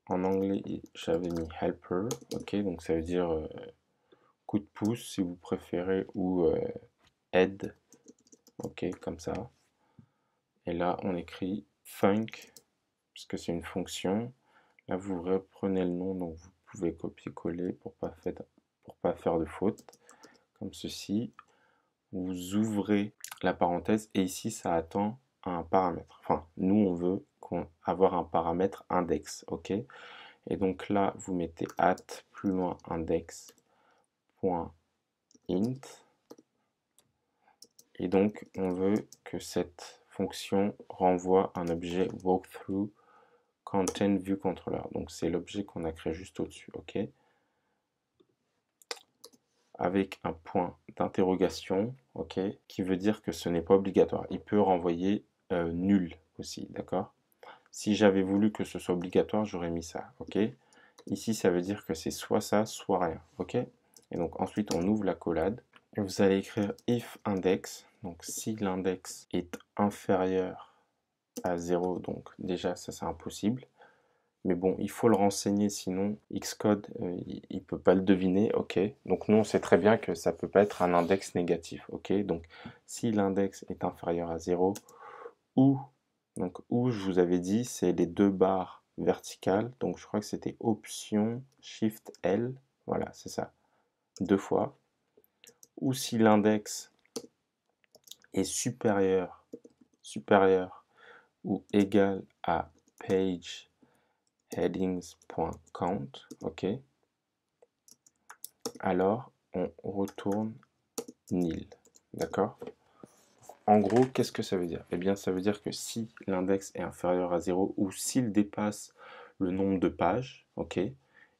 en anglais, j'avais mis helper, OK? Donc ça veut dire euh, coup de pouce, si vous préférez, ou euh, aide, OK, comme ça. Et là, on écrit func, puisque c'est une fonction. Là, vous reprenez le nom, donc vous pouvez copier-coller pour pas faire, pour pas faire de faute, comme ceci. Vous ouvrez la parenthèse et ici, ça attend un paramètre. Enfin, nous, on veut qu'on avoir un paramètre index, OK? Et donc là, vous mettez at plus loin index.int. Et donc, on veut que cette fonction renvoie un objet walkthrough content view controller. Donc c'est l'objet qu'on a créé juste au-dessus, OK, avec un point d'interrogation, OK, qui veut dire que ce n'est pas obligatoire. Il peut renvoyer euh, nul aussi, d'accord? Si j'avais voulu que ce soit obligatoire, j'aurais mis ça, OK? Ici, ça veut dire que c'est soit ça, soit rien, OK? Et donc ensuite, on ouvre la collade. Et vous allez écrire if index. Donc si l'index est inférieur à zéro, donc déjà ça c'est impossible. Mais bon, il faut le renseigner, sinon Xcode, euh, il ne peut pas le deviner, OK. Donc nous on sait très bien que ça ne peut pas être un index négatif, OK. Donc si l'index est inférieur à zéro, ou, donc ou je vous avais dit, c'est les deux barres verticales. Donc je crois que c'était option, shift, L, voilà c'est ça, deux fois. Ou si l'index est supérieur, supérieur ou égal à page headings.count, OK, alors on retourne nil, d'accord? En gros, qu'est-ce que ça veut dire? Eh bien, ça veut dire que si l'index est inférieur à zéro ou s'il dépasse le nombre de pages, OK,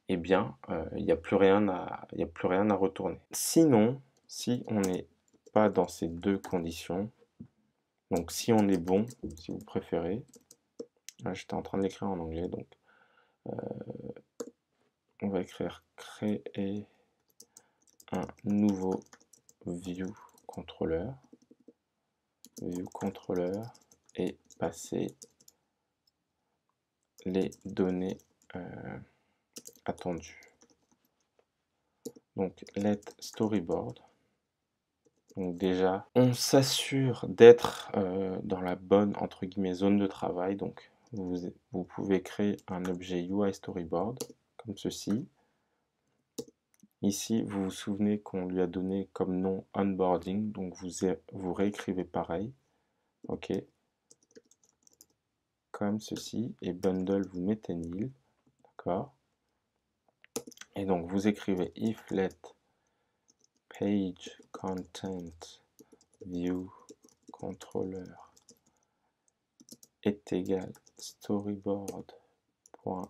eh bien, il n'y a plus rien à, il n'y a plus rien à retourner. Sinon, si on est pas dans ces deux conditions, donc si on est bon, si vous préférez, j'étais en train de l'écrire en anglais, donc euh, on va écrire créer un nouveau view controller, view controller et passer les données euh, attendues. Donc let storyboard. Donc déjà, on s'assure d'être euh, dans la bonne, entre guillemets, zone de travail. Donc, vous, vous pouvez créer un objet U I Storyboard, comme ceci. Ici, vous vous souvenez qu'on lui a donné comme nom Onboarding. Donc, vous, vous réécrivez pareil. OK. Comme ceci. Et Bundle, vous mettez nil. D'accord. Et donc, vous écrivez if let page content view controller est égal storyboard point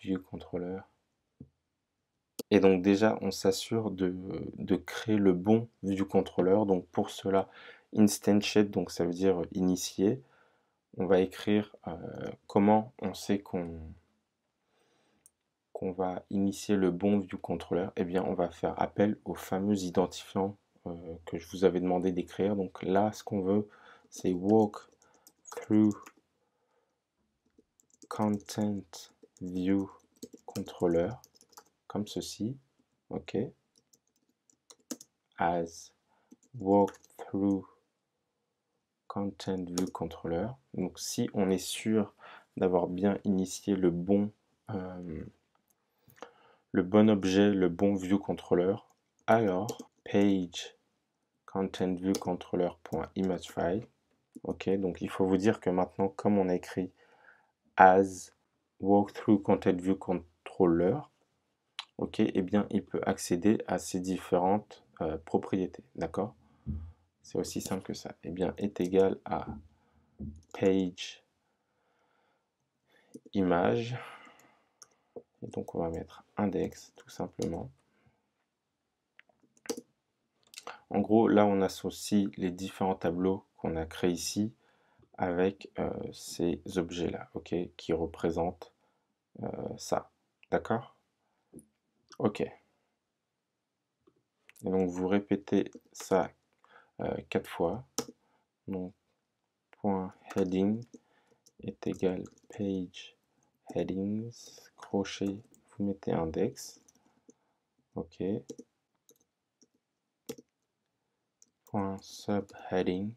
view controller. Et donc déjà on s'assure de, de créer le bon view controller. Donc pour cela instantiate, donc ça veut dire initier. On va écrire euh, comment on sait qu'on qu'on va initier le bon view controller, et eh bien on va faire appel aux fameux identifiants euh, que je vous avais demandé d'écrire. Donc là, ce qu'on veut, c'est walkthrough content view controller, comme ceci, OK, as walkthrough content view controller. Donc si on est sûr d'avoir bien initié le bon euh, le bon objet, le bon view controller, alors page content view controller.imagefile. OK, donc il faut vous dire que maintenant, comme on a écrit as WalkthroughContentViewController, ok, et eh bien il peut accéder à ces différentes euh, propriétés, d'accord? C'est aussi simple que ça. Et eh bien est égal à page image, et donc on va mettre index tout simplement. En gros, là on associe les différents tableaux qu'on a créés ici avec euh, ces objets là, ok, qui représentent euh, ça, d'accord? Ok, et donc vous répétez ça euh, quatre fois. Donc point heading est égal page headings, crochet, vous mettez index, ok, point subheading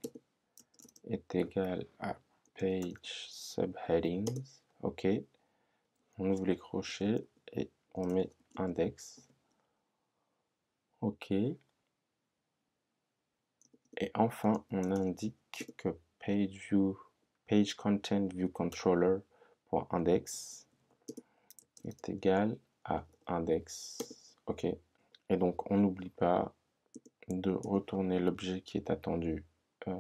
est égal à page subheadings, ok, on ouvre les crochets et on met index, ok, et enfin on indique que page view page content view controller pour index est égal à index, ok, et donc on n'oublie pas de retourner l'objet qui est attendu, euh,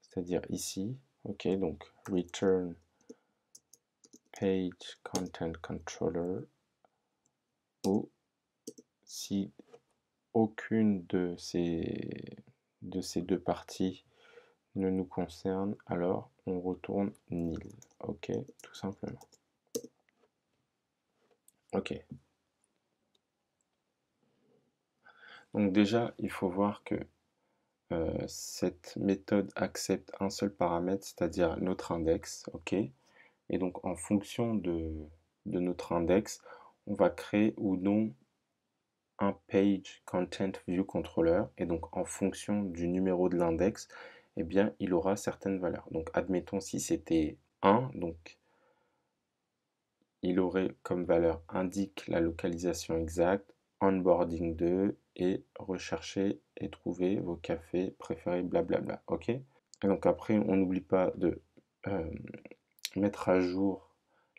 c'est-à-dire ici, ok, donc return page content controller, ou si aucune de ces, de ces deux parties ne nous concerne, alors on retourne nil, ok, tout simplement. Ok. Donc déjà, il faut voir que Euh, cette méthode accepte un seul paramètre, c'est-à-dire notre index, ok, et donc en fonction de, de notre index, on va créer ou non un page content view controller, et donc en fonction du numéro de l'index, eh bien il aura certaines valeurs. Donc admettons si c'était un, donc il aurait comme valeur indique la localisation exacte, onboarding deux, et rechercher et trouver vos cafés préférés, blablabla, ok. Et donc après on n'oublie pas de euh, mettre à jour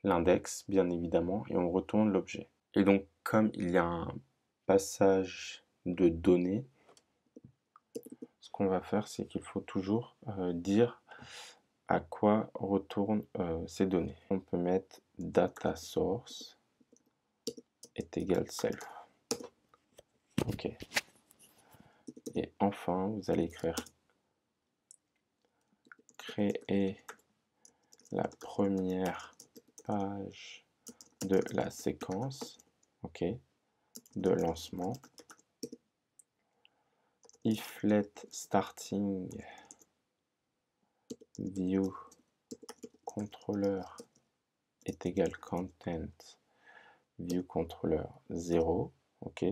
l'index bien évidemment, et on retourne l'objet. Et donc comme il y a un passage de données, ce qu'on va faire c'est qu'il faut toujours euh, dire à quoi retournent euh, ces données. On peut mettre data source est égal self. Ok, et enfin vous allez écrire créer la première page de la séquence, ok, de lancement, if let starting view controller est égal content view controller zéro, ok,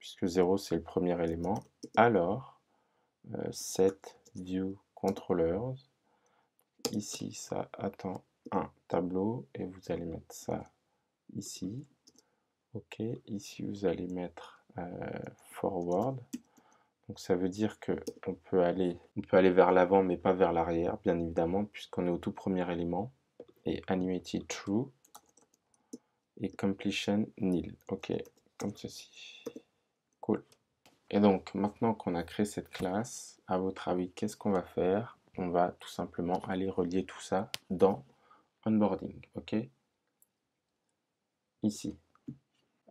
puisque zéro c'est le premier élément, alors euh, setViewControllers, ici ça attend un tableau, et vous allez mettre ça ici, ok, ici vous allez mettre euh, forward, donc ça veut dire que on peut aller, on peut aller vers l'avant mais pas vers l'arrière, bien évidemment, puisqu'on est au tout premier élément, et animated true, et completion nil, ok, comme ceci. Cool. Et donc maintenant qu'on a créé cette classe, à votre avis, qu'est-ce qu'on va faire? On va tout simplement aller relier tout ça dans Onboarding, ok? Ici.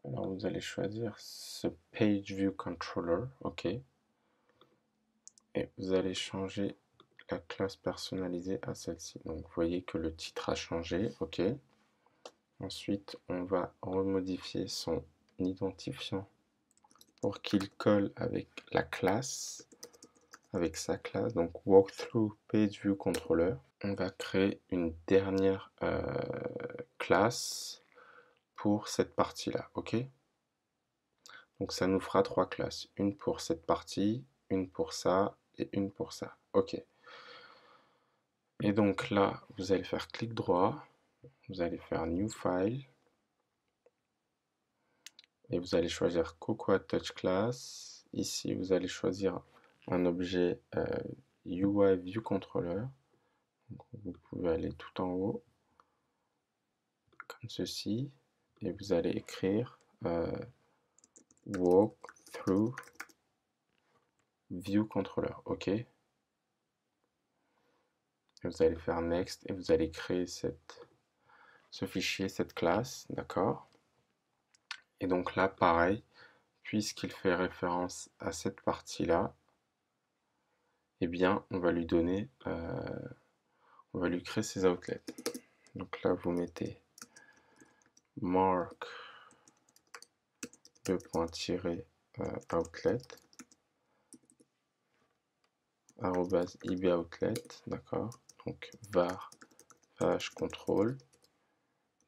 Alors vous allez choisir ce PageViewController, ok? Et vous allez changer la classe personnalisée à celle-ci. Donc vous voyez que le titre a changé, ok? Ensuite, on va remodifier son identifiant pour qu'il colle avec la classe, avec sa classe, donc WalkthroughPageViewController. On va créer une dernière euh, classe pour cette partie-là, ok? Donc ça nous fera trois classes, une pour cette partie, une pour ça, et une pour ça, ok? Et donc là, vous allez faire clic droit, vous allez faire New File, et vous allez choisir Cocoa Touch Class. Ici, vous allez choisir un objet euh, U I View Controller. Donc, vous pouvez aller tout en haut. ceci et vous allez écrire euh, walkthrough view controller, ok, et vous allez faire next et vous allez créer cette, ce fichier, cette classe, d'accord. Et donc là pareil, puisqu'il fait référence à cette partie là, et eh bien on va lui donner euh, on va lui créer ses outlets. Donc là vous mettez mark deux points tirés outlet arrobase IBOutlet, d'accord, donc var page control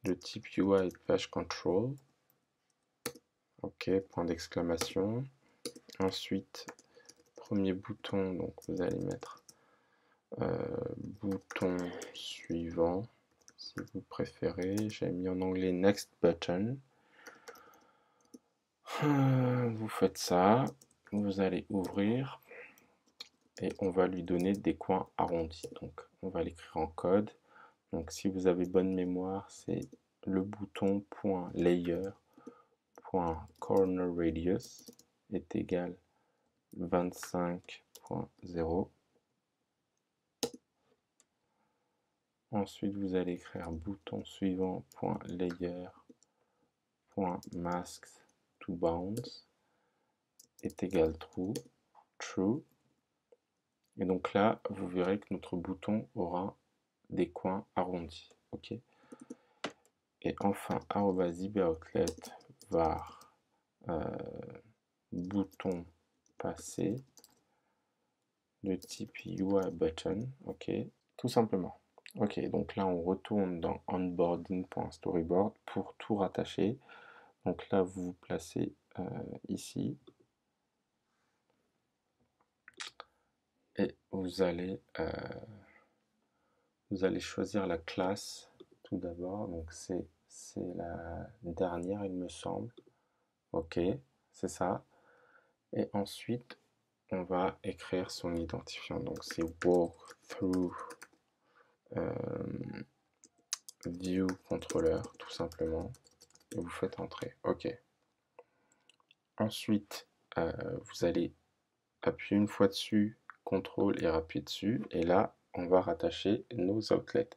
de type U I page control, ok, point d'exclamation, ensuite premier bouton, donc vous allez mettre euh, bouton suivant si vous préférez, j'ai mis en anglais next button, euh, vous faites ça, vous allez ouvrir et on va lui donner des coins arrondis, donc on va l'écrire en code. Donc si vous avez bonne mémoire, c'est le bouton point layer point corner radius est égal vingt-cinq point zéro. Ensuite vous allez écrire bouton suivant point layer point masks to bounds est égal true true. Et donc là, vous verrez que notre bouton aura des coins arrondis. Ok. Et enfin, arobase iboutlet var euh, bouton passé de type U I Button. Ok. Tout simplement. Ok. Donc là, on retourne dans onboarding.storyboard pour tout rattacher. Donc là, vous vous placez euh, ici. Et vous allez, euh, vous allez choisir la classe tout d'abord, donc c'est la dernière il me semble, ok, c'est ça, et ensuite on va écrire son identifiant, donc c'est walkthrough euh, view controller tout simplement, et vous faites entrer, ok. Ensuite euh, vous allez appuyer une fois dessus, contrôle et rapide dessus, et là on va rattacher nos outlets.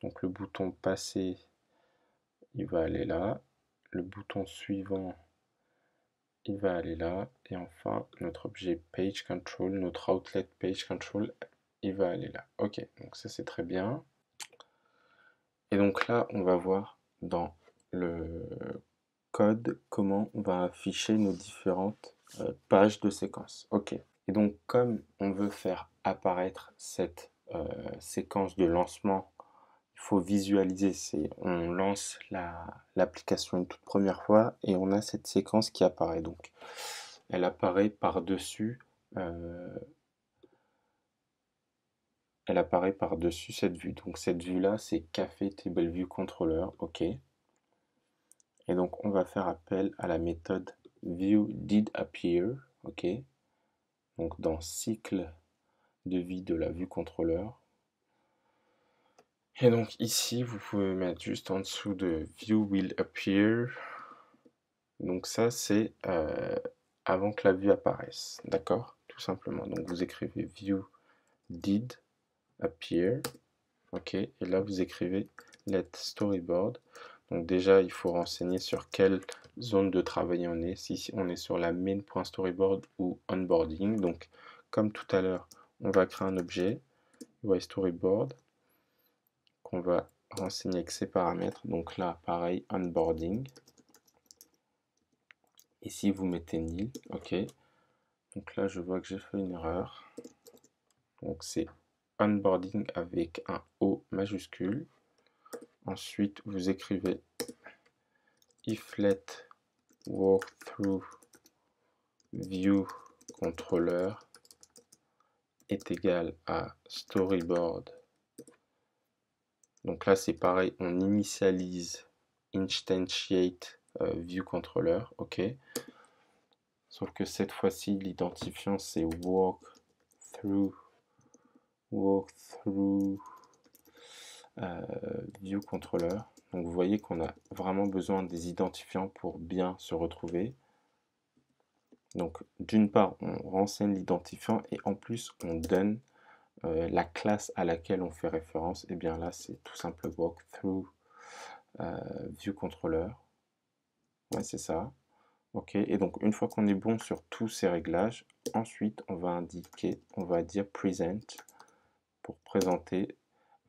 Donc le bouton passer il va aller là, le bouton suivant il va aller là, et enfin notre objet page control, notre outlet page control il va aller là, ok, donc ça c'est très bien. Et donc là on va voir dans le code comment on va afficher nos différentes euh, pages de séquence, ok. Et donc, comme on veut faire apparaître cette euh, séquence de lancement, il faut visualiser. C'est, on lance la, l'application une toute première fois et on a cette séquence qui apparaît. Donc, elle apparaît par-dessus euh, elle apparaît par-dessus cette vue. Donc, cette vue-là, c'est CaféTableViewController. OK. Et donc, on va faire appel à la méthode viewDidAppear. OK. Donc dans cycle de vie de la vue contrôleur. Et donc ici vous pouvez mettre juste en dessous de view will appear. Donc ça c'est euh, avant que la vue apparaisse, d'accord, tout simplement. Donc vous écrivez view did appear, ok, et là vous écrivez let storyboard. Donc déjà il faut renseigner sur quelle zone de travail on est, si on est sur la main.storyboard ou onboarding. Donc comme tout à l'heure on va créer un objet U I Storyboard qu'on va renseigner avec ses paramètres. Donc là pareil onboarding, ici vous mettez nil, ok, donc là je vois que j'ai fait une erreur, donc c'est onboarding avec un O majuscule. Ensuite, vous écrivez if let walkthrough view controller est égal à storyboard. Donc là, c'est pareil, on initialise instantiate euh, view controller, ok. Sauf que cette fois-ci, l'identifiant c'est walkthrough walkthrough Euh, view controller, Donc vous voyez qu'on a vraiment besoin des identifiants pour bien se retrouver. Donc d'une part, on renseigne l'identifiant et en plus, on donne euh, la classe à laquelle on fait référence. Et bien là, c'est tout simple Walkthrough euh, View Controller. Ouais, c'est ça. Ok. Et donc une fois qu'on est bon sur tous ces réglages, ensuite on va indiquer, on va dire present pour présenter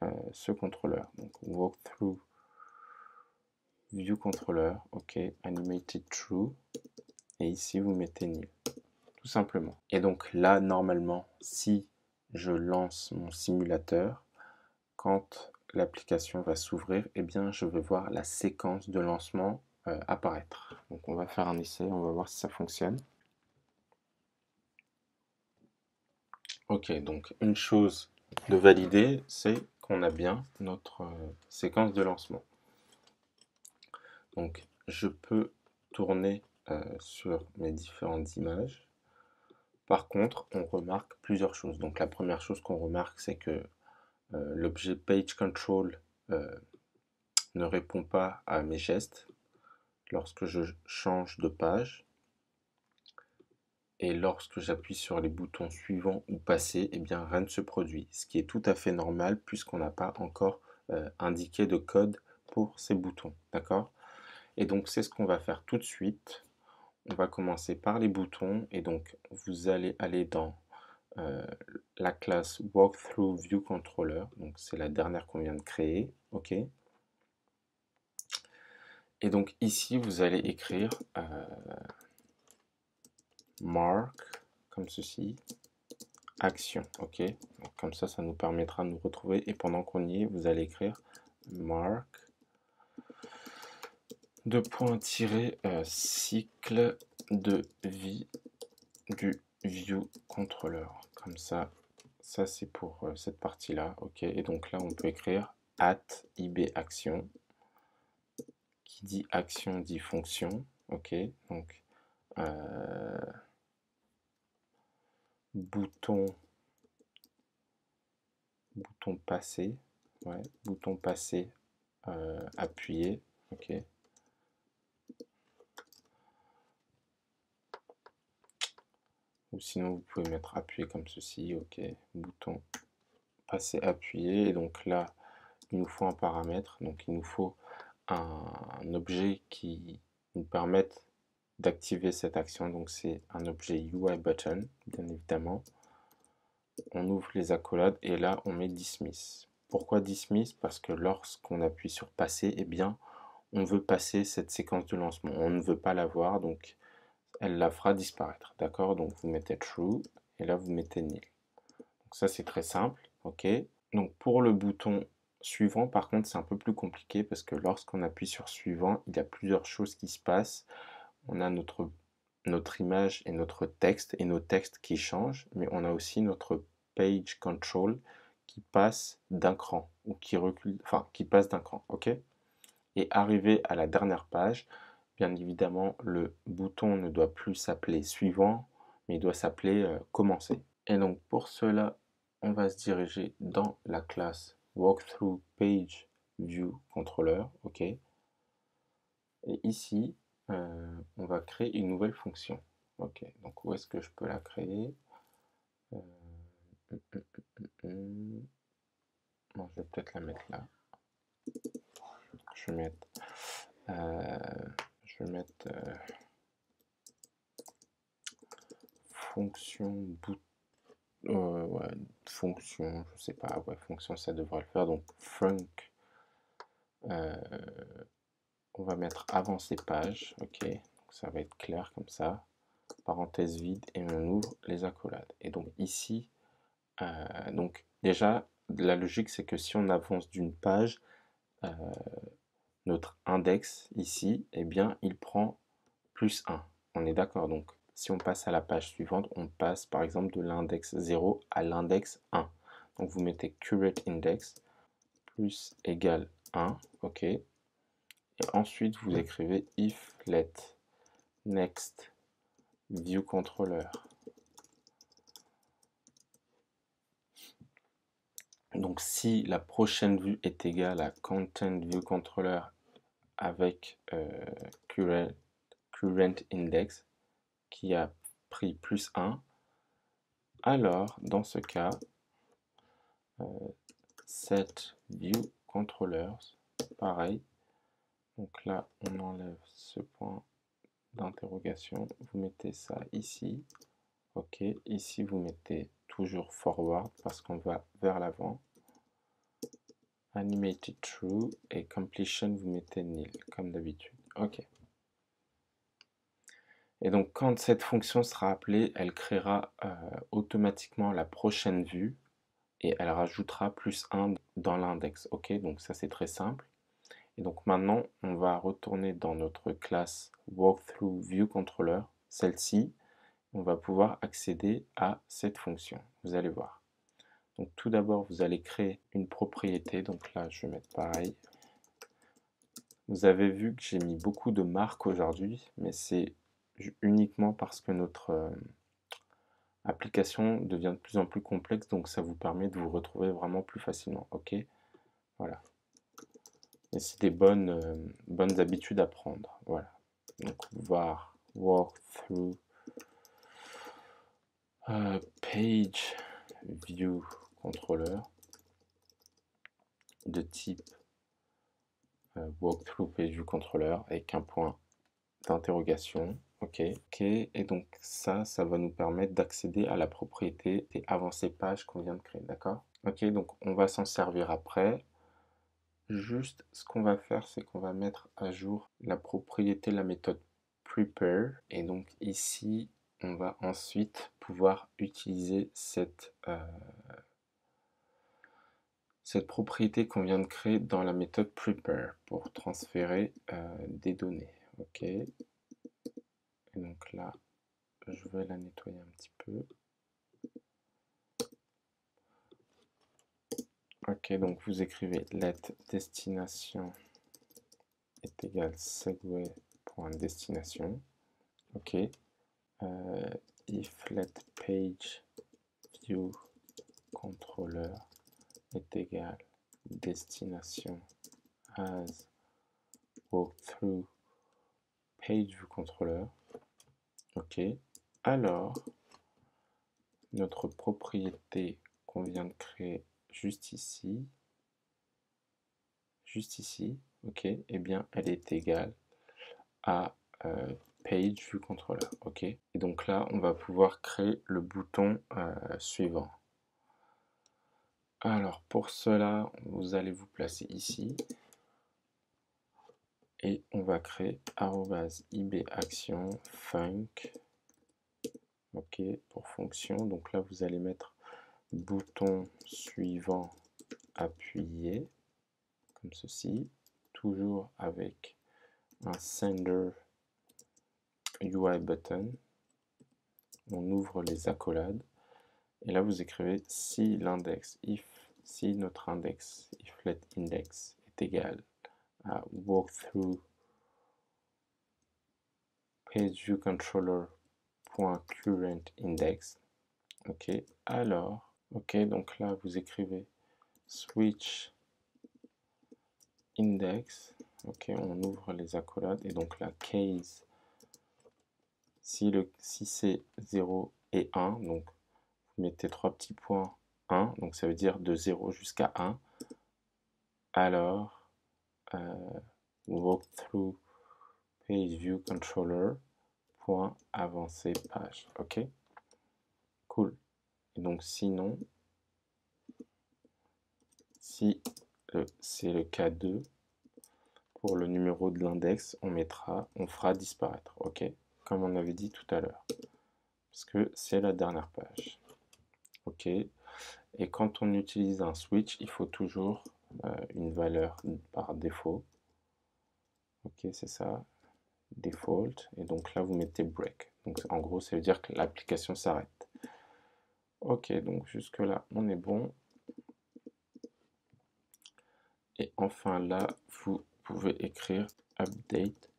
euh, ce contrôleur. Donc Walkthrough View Controller, ok, Animated True, et ici vous mettez nil, tout simplement. Et donc là, normalement, si je lance mon simulateur, quand l'application va s'ouvrir, eh bien je vais voir la séquence de lancement euh, apparaître. Donc on va faire un essai, on va voir si ça fonctionne. Ok, donc une chose de valider, c'est qu'on a bien notre euh, séquence de lancement. Donc, je peux tourner euh, sur mes différentes images. Par contre, on remarque plusieurs choses. Donc, la première chose qu'on remarque, c'est que euh, l'objet Page Control euh, ne répond pas à mes gestes lorsque je change de page. Et lorsque j'appuie sur les boutons suivants ou passer, eh bien, rien ne se produit. Ce qui est tout à fait normal puisqu'on n'a pas encore euh, indiqué de code pour ces boutons. D'accord ? Et donc, c'est ce qu'on va faire tout de suite. On va commencer par les boutons. Et donc, vous allez aller dans euh, la classe WalkthroughViewController. Donc, c'est la dernière qu'on vient de créer. OK. Et donc, ici, vous allez écrire euh, Mark, comme ceci, Action. OK. Donc, comme ça, ça nous permettra de nous retrouver. Et pendant qu'on y est, vous allez écrire Mark. De point tiré euh, cycle de vie du view controller. Comme ça, ça c'est pour euh, cette partie-là. Ok. Et donc là, on peut écrire at I B action. Qui dit action dit fonction. Ok. Donc euh, bouton bouton passé. Ouais. Bouton passé euh, appuyé. Ok. Ou sinon vous pouvez mettre appuyé comme ceci, ok, bouton passer appuyé, et donc là il nous faut un paramètre, donc il nous faut un, un objet qui nous permette d'activer cette action, donc c'est un objet U I Button, bien évidemment. On ouvre les accolades et là on met Dismiss. Pourquoi Dismiss? Parce que lorsqu'on appuie sur passer, et eh bien on veut passer cette séquence de lancement, on ne veut pas la voir, donc elle la fera disparaître, d'accord? Donc vous mettez true et là vous mettez nil. Donc ça c'est très simple, ok? Donc pour le bouton suivant, par contre, c'est un peu plus compliqué parce que lorsqu'on appuie sur suivant, il y a plusieurs choses qui se passent. On a notre, notre image et notre texte, et nos textes qui changent, mais on a aussi notre page control qui passe d'un cran, ou qui recule, enfin qui passe d'un cran, ok? Et arrivé à la dernière page, bien évidemment, le bouton ne doit plus s'appeler suivant, mais il doit s'appeler euh, commencer. Et donc pour cela, on va se diriger dans la classe WalkthroughPageViewController. OK. Et ici, euh, on va créer une nouvelle fonction. OK. Donc où est-ce que je peux la créer? euh, euh, euh, euh, euh. Bon, je vais peut-être la mettre là. Je vais mettre. Euh, Je vais mettre euh, fonction bout euh, ouais, fonction, je sais pas, ouais, fonction ça devrait le faire, donc func euh, on va mettre avancée page, ok, donc ça va être clair comme ça, parenthèse vide et on ouvre les accolades. Et donc ici euh, donc déjà la logique c'est que si on avance d'une page, euh, notre index ici, eh bien, il prend plus un. On est d'accord. Donc, si on passe à la page suivante, on passe par exemple de l'index zéro à l'index un. Donc, vous mettez curate index plus égale un. OK. Et ensuite, vous écrivez if let next view controller Donc si la prochaine vue est égale à ContentViewController avec euh, current, current index qui a pris plus un, alors dans ce cas euh, setViewControllers, pareil. Donc là on enlève ce point d'interrogation, vous mettez ça ici, ok, ici vous mettez toujours forward parce qu'on va vers l'avant, animated true et completion vous mettez nil comme d'habitude, ok. Et donc quand cette fonction sera appelée, elle créera euh, automatiquement la prochaine vue et elle rajoutera plus un dans l'index, ok, donc ça c'est très simple. Et donc maintenant, on va retourner dans notre classe WalkthroughViewController, celle-ci, on va pouvoir accéder à cette fonction, vous allez voir. Donc tout d'abord, vous allez créer une propriété, donc là je vais mettre pareil. Vous avez vu que j'ai mis beaucoup de marques aujourd'hui, mais c'est uniquement parce que notre application devient de plus en plus complexe, donc ça vous permet de vous retrouver vraiment plus facilement, ok? Voilà. Et c'est des bonnes, euh, bonnes habitudes à prendre. Voilà. Donc, var walkthrough euh, page view controller de type euh, walkthrough page view controller avec un point d'interrogation. Okay. OK. Et donc, ça, ça va nous permettre d'accéder à la propriété et avancer page qu'on vient de créer. D'accord? OK. Donc, on va s'en servir après. Juste, ce qu'on va faire, c'est qu'on va mettre à jour la propriété, la méthode prepare. Et donc ici, on va ensuite pouvoir utiliser cette, euh, cette propriété qu'on vient de créer dans la méthode prepare pour transférer euh, des données. Ok. Et donc là, je vais la nettoyer un petit peu. Ok, donc vous écrivez let destination est égal segue.destination. Ok. Euh, if let page view controller est égal destination as walkthrough page view controller. Ok. Alors, notre propriété qu'on vient de créer juste ici, juste ici, ok, et eh bien elle est égale à euh, page view controller, ok. Et donc là, on va pouvoir créer le bouton euh, suivant. Alors pour cela, vous allez vous placer ici et on va créer arobase I B action func, ok, pour fonction. Donc là, vous allez mettre bouton suivant appuyé comme ceci, toujours avec un sender U I button. On ouvre les accolades et là vous écrivez si l'index if si notre index if let index est égal à walkthrough page view controller point current index, ok, alors ok, donc là, vous écrivez switch index. Ok, on ouvre les accolades. Et donc là, case, si, si c'est zéro et un, donc vous mettez trois petits points un, donc ça veut dire de zéro jusqu'à un. Alors, euh, walkthrough page view controller, point avancé page. Ok, cool. Et donc sinon, si c'est le cas deux, pour le numéro de l'index, on mettra, on fera disparaître, ok, comme on avait dit tout à l'heure, parce que c'est la dernière page, ok. Et quand on utilise un switch, il faut toujours euh, une valeur par défaut, ok, c'est ça, default. Et donc là, vous mettez break. Donc en gros, ça veut dire que l'application s'arrête. Ok, donc jusque là on est bon. Et enfin là, vous pouvez écrire update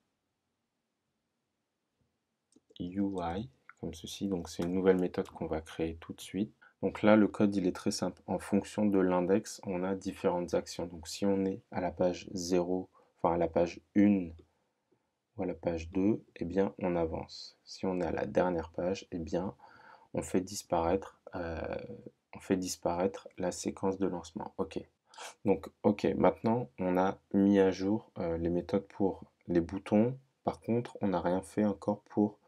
U I comme ceci. Donc c'est une nouvelle méthode qu'on va créer tout de suite. Donc là, le code, il est très simple. En fonction de l'index, on a différentes actions. Donc si on est à la page zéro, enfin à la page un ou à la page deux, eh bien, on avance. Si on est à la dernière page, eh bien, on fait disparaître, euh, on fait disparaître la séquence de lancement. OK. Donc, OK, maintenant, on a mis à jour euh, les méthodes pour les boutons. Par contre, on n'a rien fait encore pour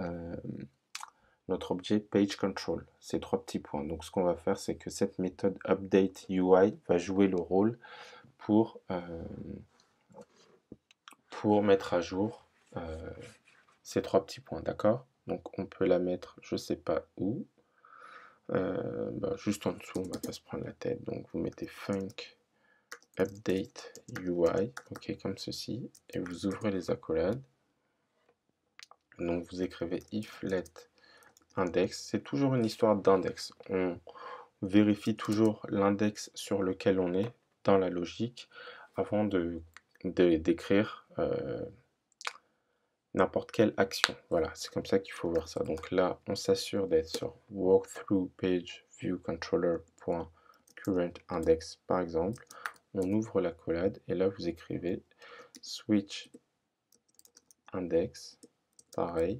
euh, notre objet Page Control, ces trois petits points. Donc, ce qu'on va faire, c'est que cette méthode update U I va jouer le rôle pour, euh, pour mettre à jour euh, ces trois petits points, d'accord? Donc, on peut la mettre, je ne sais pas où. Euh, bah, juste en dessous, on ne va pas se prendre la tête. Donc, vous mettez func update U I, ok, comme ceci, et vous ouvrez les accolades. Donc, vous écrivez if let index. C'est toujours une histoire d'index. On vérifie toujours l'index sur lequel on est dans la logique avant de, de, d'écrire euh, n'importe quelle action. Voilà, c'est comme ça qu'il faut voir ça. Donc là, on s'assure d'être sur walkthrough page view controller point current index par exemple. On ouvre l'accolade et là, vous écrivez switch index, pareil.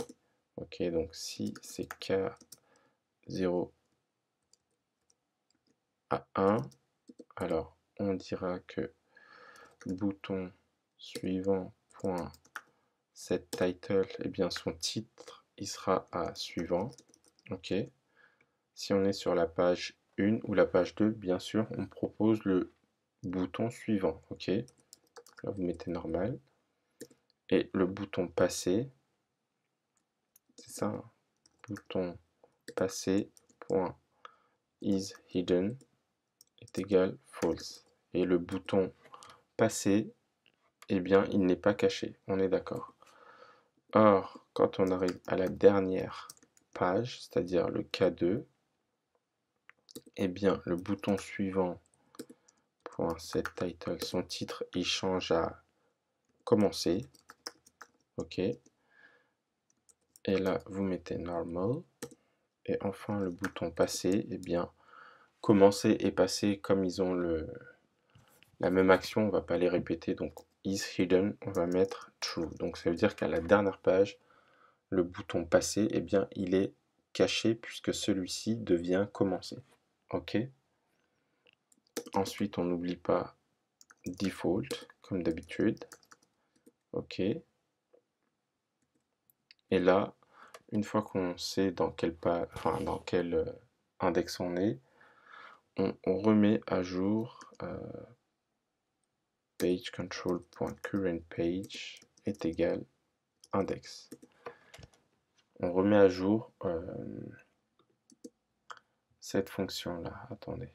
Ok, donc si c'est K zéro à un, alors on dira que bouton suivant point set title, et eh bien son titre il sera à suivant. Ok, si on est sur la page un ou la page deux, bien sûr, on propose le bouton suivant. Ok, là vous mettez normal et le bouton passé. C'est ça, hein. Bouton passé point is hidden est égal false. Et le bouton passé, eh bien, il n'est pas caché. On est d'accord. Or, quand on arrive à la dernière page, c'est-à-dire le K deux, eh bien, le bouton suivant point set title, son titre, il change à commencer. OK. Et là, vous mettez normal. Et enfin, le bouton passer, eh bien, commencer et passer, comme ils ont le, la même action, on ne va pas les répéter. Donc, is hidden, on va mettre true. Donc, ça veut dire qu'à la dernière page, le bouton passer, eh bien, il est caché puisque celui-ci devient commencer. OK. Ensuite, on n'oublie pas default, comme d'habitude. OK. Et là, une fois qu'on sait dans quel, pas, enfin, dans quel euh, index on est, on, on remet à jour euh, pageControl.currentPage est égal index. On remet à jour euh, cette fonction-là. Attendez.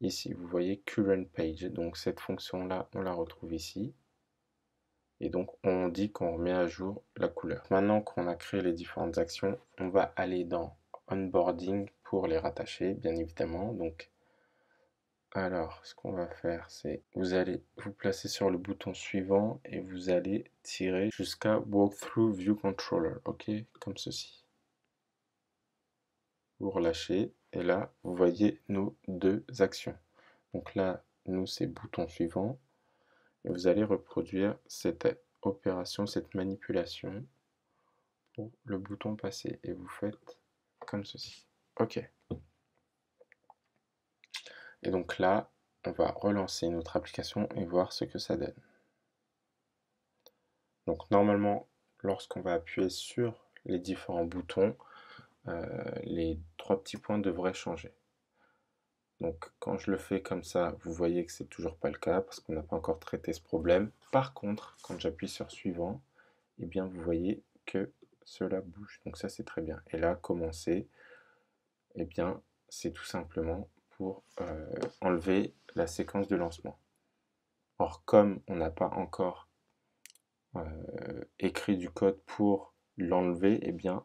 Ici, vous voyez currentPage. Donc, cette fonction-là, on la retrouve ici. Et donc, on dit qu'on remet à jour la couleur. Maintenant qu'on a créé les différentes actions, on va aller dans Onboarding pour les rattacher, bien évidemment. Donc, alors, ce qu'on va faire, c'est vous allez vous placer sur le bouton suivant et vous allez tirer jusqu'à WalkthroughViewController. OK, comme ceci. Vous relâchez et là, vous voyez nos deux actions. Donc là, nous, c'est bouton suivant. Et vous allez reproduire cette opération, cette manipulation pour le bouton passer. Et vous faites comme ceci. OK. Et donc là, on va relancer notre application et voir ce que ça donne. Donc normalement, lorsqu'on va appuyer sur les différents boutons, euh, les trois petits points devraient changer. Donc, quand je le fais comme ça, vous voyez que c'est toujours pas le cas parce qu'on n'a pas encore traité ce problème. Par contre, quand j'appuie sur suivant, eh bien, vous voyez que cela bouge. Donc ça, c'est très bien. Et là, commencer, eh bien, c'est tout simplement pour euh, enlever la séquence de lancement. Or, comme on n'a pas encore euh, écrit du code pour l'enlever, eh bien,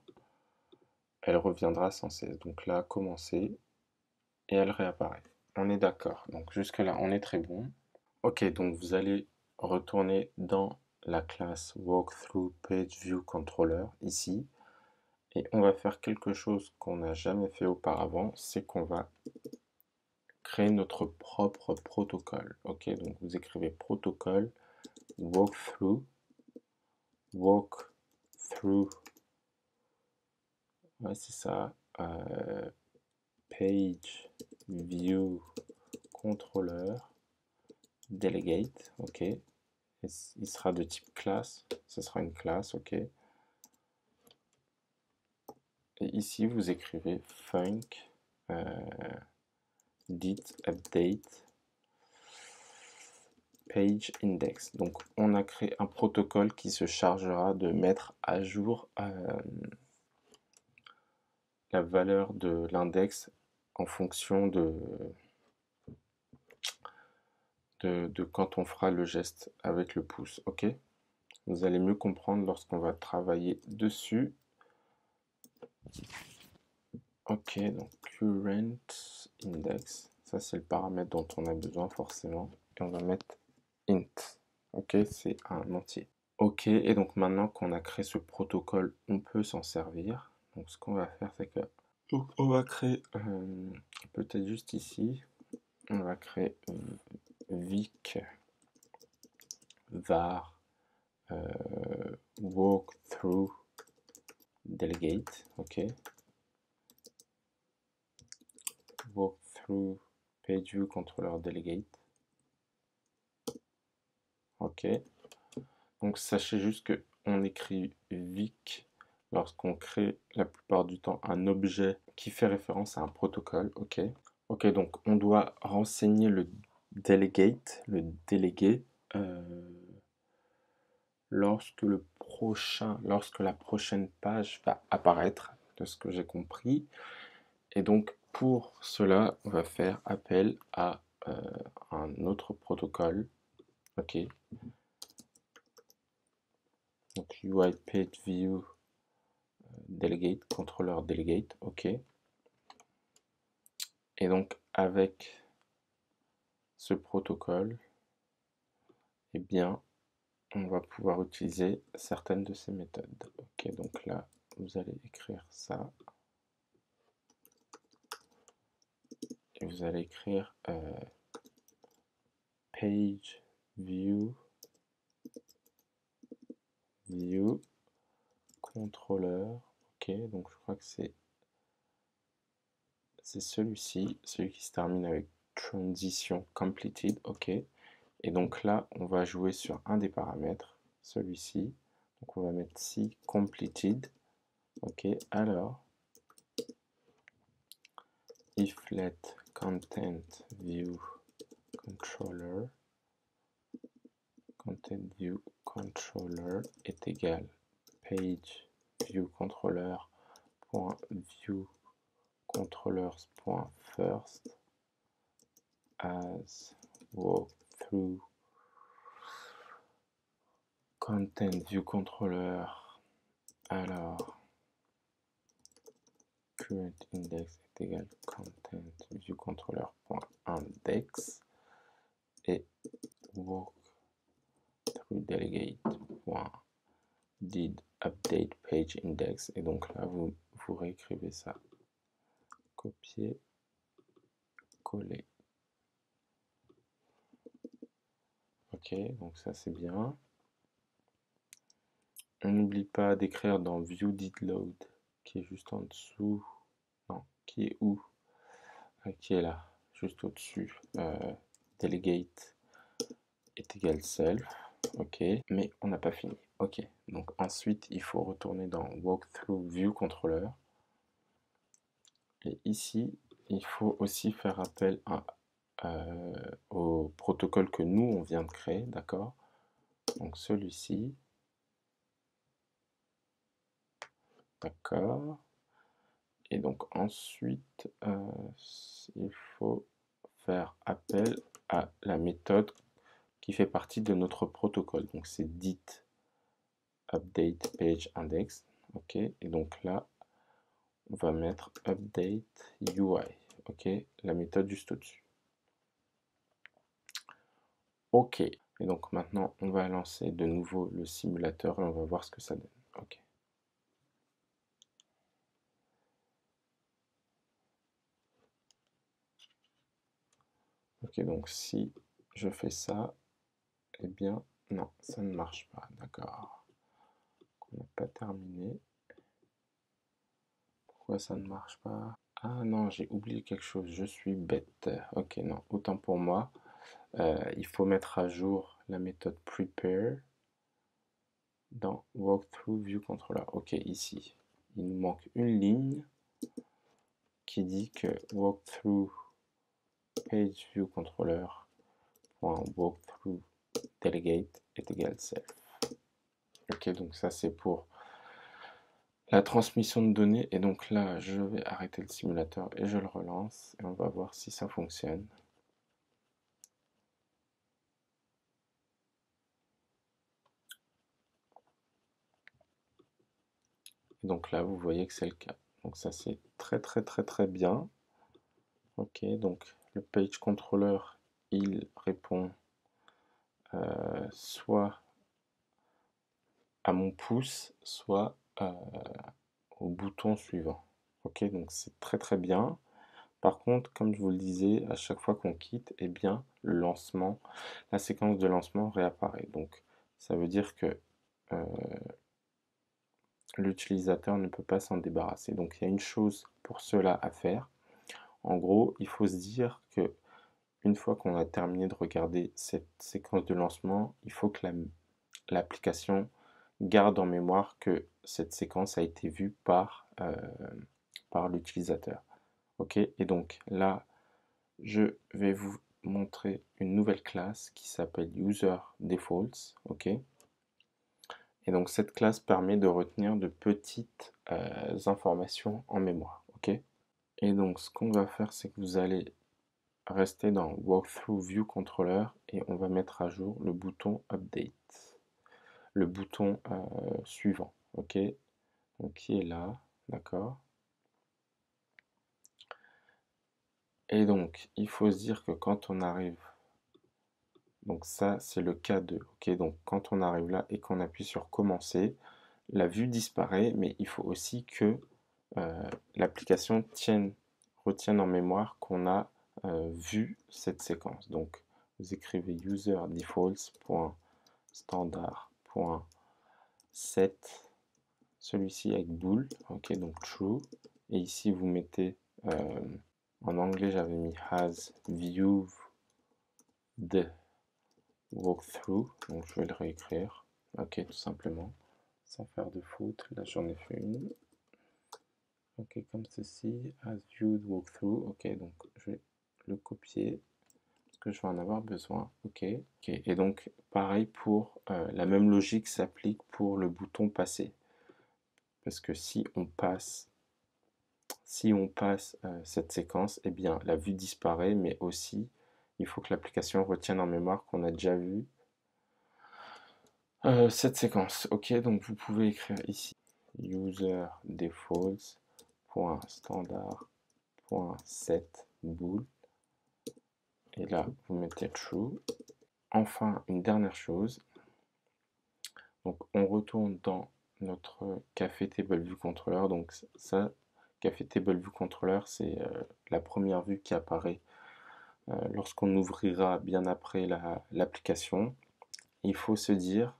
elle reviendra sans cesse. Donc là, commencer. Et elle réapparaît. On est d'accord. Donc jusque-là, on est très bon. OK, donc vous allez retourner dans la classe WalkthroughPageViewController, ici. Et on va faire quelque chose qu'on n'a jamais fait auparavant, c'est qu'on va créer notre propre protocole. Ok, donc vous écrivez protocole walkthrough walkthrough ouais, c'est ça euh, page view controller delegate. Ok, il sera de type classe, ce sera une classe. Ok, et ici vous écrivez func euh, did update page index. Donc on a créé un protocole qui se chargera de mettre à jour euh, la valeur de l'index en fonction de, de, de quand on fera le geste avec le pouce. Ok, vous allez mieux comprendre lorsqu'on va travailler dessus. Ok, donc current index, ça c'est le paramètre dont on a besoin forcément, et on va mettre int. Ok, c'est un entier. Ok, et donc maintenant qu'on a créé ce protocole, on peut s'en servir. Donc ce qu'on va faire, c'est que donc, on va créer euh, peut-être juste ici, on va créer vic var euh, walkthrough delegate. Ok, walkthrough page view controller delegate. Ok, donc sachez juste que on écrit vic lorsqu'on crée la plupart du temps un objet qui fait référence à un protocole. Ok, ok, donc on doit renseigner le delegate, le délégué euh, lorsque le prochain, lorsque la prochaine page va apparaître, de ce que j'ai compris. Et donc pour cela, on va faire appel à euh, un autre protocole. Ok, donc UIPageView Delegate, Controller Delegate. Ok, et donc avec ce protocole, eh bien, on va pouvoir utiliser certaines de ces méthodes. Ok, donc là, vous allez écrire ça. Et vous allez écrire euh, page view view controller. Ok, donc je crois que c'est c'est celui-ci, celui qui se termine avec transition completed. Ok, et donc là on va jouer sur un des paramètres, celui-ci. Donc on va mettre si completed. Ok, alors if let content view controller Content View Controller est égal page view controller point view controllers point first as walkthrough content view controller. Alors current index est égal content view controller point index et walk delegate did update page index. Et donc là vous, vous réécrivez ça, copier coller. Ok, donc ça c'est bien. On n'oublie pas d'écrire dans view did load qui est juste en dessous, non, qui est où, qui est là juste au dessus, euh, delegate est égal self. Ok, mais on n'a pas fini. Ok, donc ensuite il faut retourner dans walkthrough view controller et ici il faut aussi faire appel à, euh, au protocole que nous on vient de créer, d'accord. Donc celui-ci, d'accord. Et donc ensuite euh, il faut faire appel à la méthode qui fait partie de notre protocole. Donc c'est dit update page index. Ok, et donc là on va mettre update U I. Ok, la méthode juste au dessus. Ok, et donc maintenant on va lancer de nouveau le simulateur et on va voir ce que ça donne. Ok, Ok, donc si je fais ça, eh bien, non, ça ne marche pas. D'accord. On n'a pas terminé. Pourquoi ça ne marche pas? Ah non, j'ai oublié quelque chose. Je suis bête. Ok, non, autant pour moi. Euh, il faut mettre à jour la méthode prepare dans WalkthroughViewController. Ok, ici. Il nous manque une ligne qui dit que WalkthroughPageViewController.WalkthroughDelegate est égal self. Ok, donc ça c'est pour la transmission de données. Et donc là, je vais arrêter le simulateur et je le relance. Et on va voir si ça fonctionne. Donc là, vous voyez que c'est le cas. Donc ça, c'est très très très très bien. Ok, donc le page controller, il répond euh, soit à mon pouce, soit euh, au bouton suivant. Ok, donc c'est très très bien. Par contre, comme je vous le disais, à chaque fois qu'on quitte, eh bien, le lancement, la séquence de lancement réapparaît. Donc ça veut dire que euh, l'utilisateur ne peut pas s'en débarrasser. Donc il y a une chose pour cela à faire. En gros, il faut se dire que une fois qu'on a terminé de regarder cette séquence de lancement, il faut que l'application la, garde en mémoire que cette séquence a été vue par, euh, par l'utilisateur. Ok, et donc là, je vais vous montrer une nouvelle classe qui s'appelle UserDefaults. Ok. Et donc cette classe permet de retenir de petites euh, informations en mémoire. Ok. Et donc ce qu'on va faire, c'est que vous allez rester dans WalkthroughViewController et on va mettre à jour le bouton Update, le bouton euh, suivant. Ok. Donc qui est là, d'accord. Et donc il faut se dire que quand on arrive. Donc ça, c'est le cas de... Ok, donc quand on arrive là et qu'on appuie sur commencer, la vue disparaît, mais il faut aussi que euh, l'application tienne, retienne en mémoire qu'on a euh, vu cette séquence. Donc vous écrivez user defaults point standard point set, celui-ci avec bool, ok, donc true, et ici vous mettez, euh, en anglais j'avais mis hasViewedWalkthrough, Walkthrough, donc je vais le réécrire. Ok, tout simplement, sans faire de faute. Là, j'en ai fait une. Ok, comme ceci, hasViewedWalkthrough. Ok, donc je vais le copier parce que je vais en avoir besoin. Ok, okay. Et donc pareil pour euh, la même logique s'applique pour le bouton passer, parce que si on passe, si on passe euh, cette séquence, eh bien la vue disparaît, mais aussi il faut que l'application retienne en mémoire qu'on a déjà vu euh, cette séquence. Ok, donc vous pouvez écrire ici user defaults point standard point set bool et là vous mettez true. Enfin, une dernière chose. Donc on retourne dans notre CaféTableViewController. Donc ça, CaféTableViewController, c'est euh, la première vue qui apparaît Euh, lorsqu'on ouvrira bien après l'application. La, il faut se dire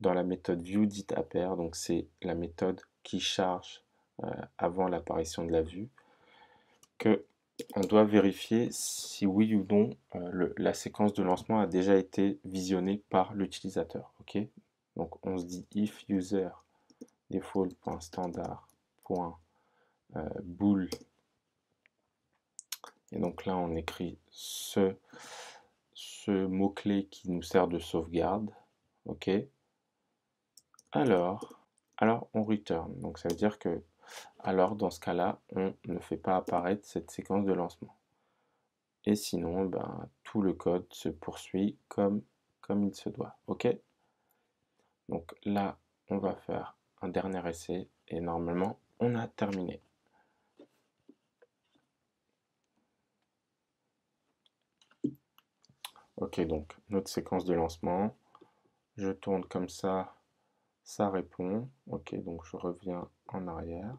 dans la méthode viewDidAppear, donc c'est la méthode qui charge euh, avant l'apparition de la vue, que on doit vérifier si oui ou non euh, le, la séquence de lancement a déjà été visionnée par l'utilisateur. Ok, donc on se dit if user default point standard point bool. Et donc là, on écrit ce, ce mot-clé qui nous sert de sauvegarde. Ok. Alors, alors on return. Donc ça veut dire que, alors dans ce cas-là, on ne fait pas apparaître cette séquence de lancement. Et sinon, ben, tout le code se poursuit comme, comme il se doit. Ok. Donc là, on va faire un dernier essai et normalement, on a terminé. Ok, donc notre séquence de lancement, je tourne comme ça, ça répond. Ok, donc je reviens en arrière,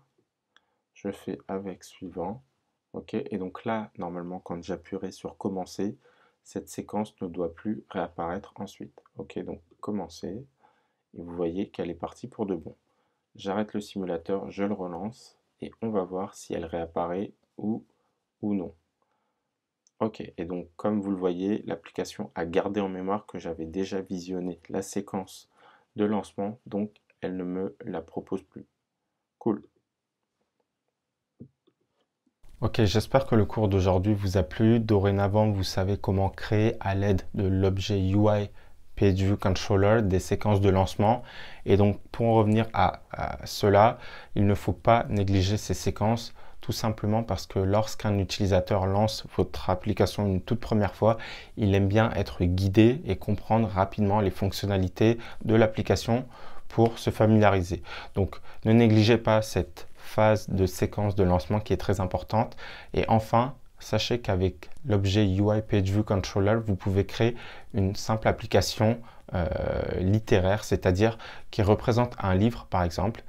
je fais avec suivant. Ok, et donc là, normalement, quand j'appuierai sur commencer, cette séquence ne doit plus réapparaître ensuite. Ok, donc commencer, et vous voyez qu'elle est partie pour de bon. J'arrête le simulateur, je le relance, et on va voir si elle réapparaît ou, ou non. Ok, et donc comme vous le voyez, l'application a gardé en mémoire que j'avais déjà visionné la séquence de lancement, donc elle ne me la propose plus. Cool. Ok, j'espère que le cours d'aujourd'hui vous a plu. Dorénavant, vous savez comment créer à l'aide de l'objet U I PageViewController des séquences de lancement. Et donc pour revenir à, à cela, il ne faut pas négliger ces séquences. Tout simplement parce que lorsqu'un utilisateur lance votre application une toute première fois, il aime bien être guidé et comprendre rapidement les fonctionnalités de l'application pour se familiariser. Donc ne négligez pas cette phase de séquence de lancement qui est très importante. Et enfin, sachez qu'avec l'objet U I PageViewController, vous pouvez créer une simple application euh, littéraire, c'est-à-dire qui représente un livre par exemple.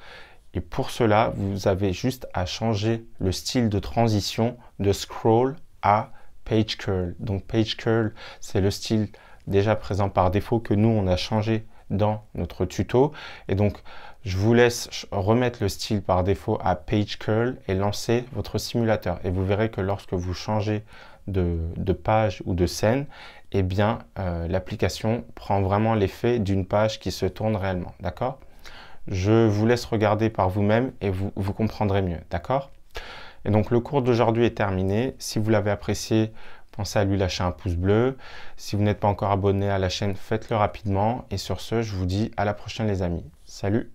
Et pour cela, vous avez juste à changer le style de transition de scroll à page curl. Donc page curl, c'est le style déjà présent par défaut que nous, on a changé dans notre tuto. Et donc, je vous laisse remettre le style par défaut à page curl et lancer votre simulateur. Et vous verrez que lorsque vous changez de, de page ou de scène, eh bien, euh, l'application prend vraiment l'effet d'une page qui se tourne réellement. D'accord ? Je vous laisse regarder par vous-même et vous, vous comprendrez mieux, d'accord? Et donc, le cours d'aujourd'hui est terminé. Si vous l'avez apprécié, pensez à lui lâcher un pouce bleu. Si vous n'êtes pas encore abonné à la chaîne, faites-le rapidement. Et sur ce, je vous dis à la prochaine les amis. Salut!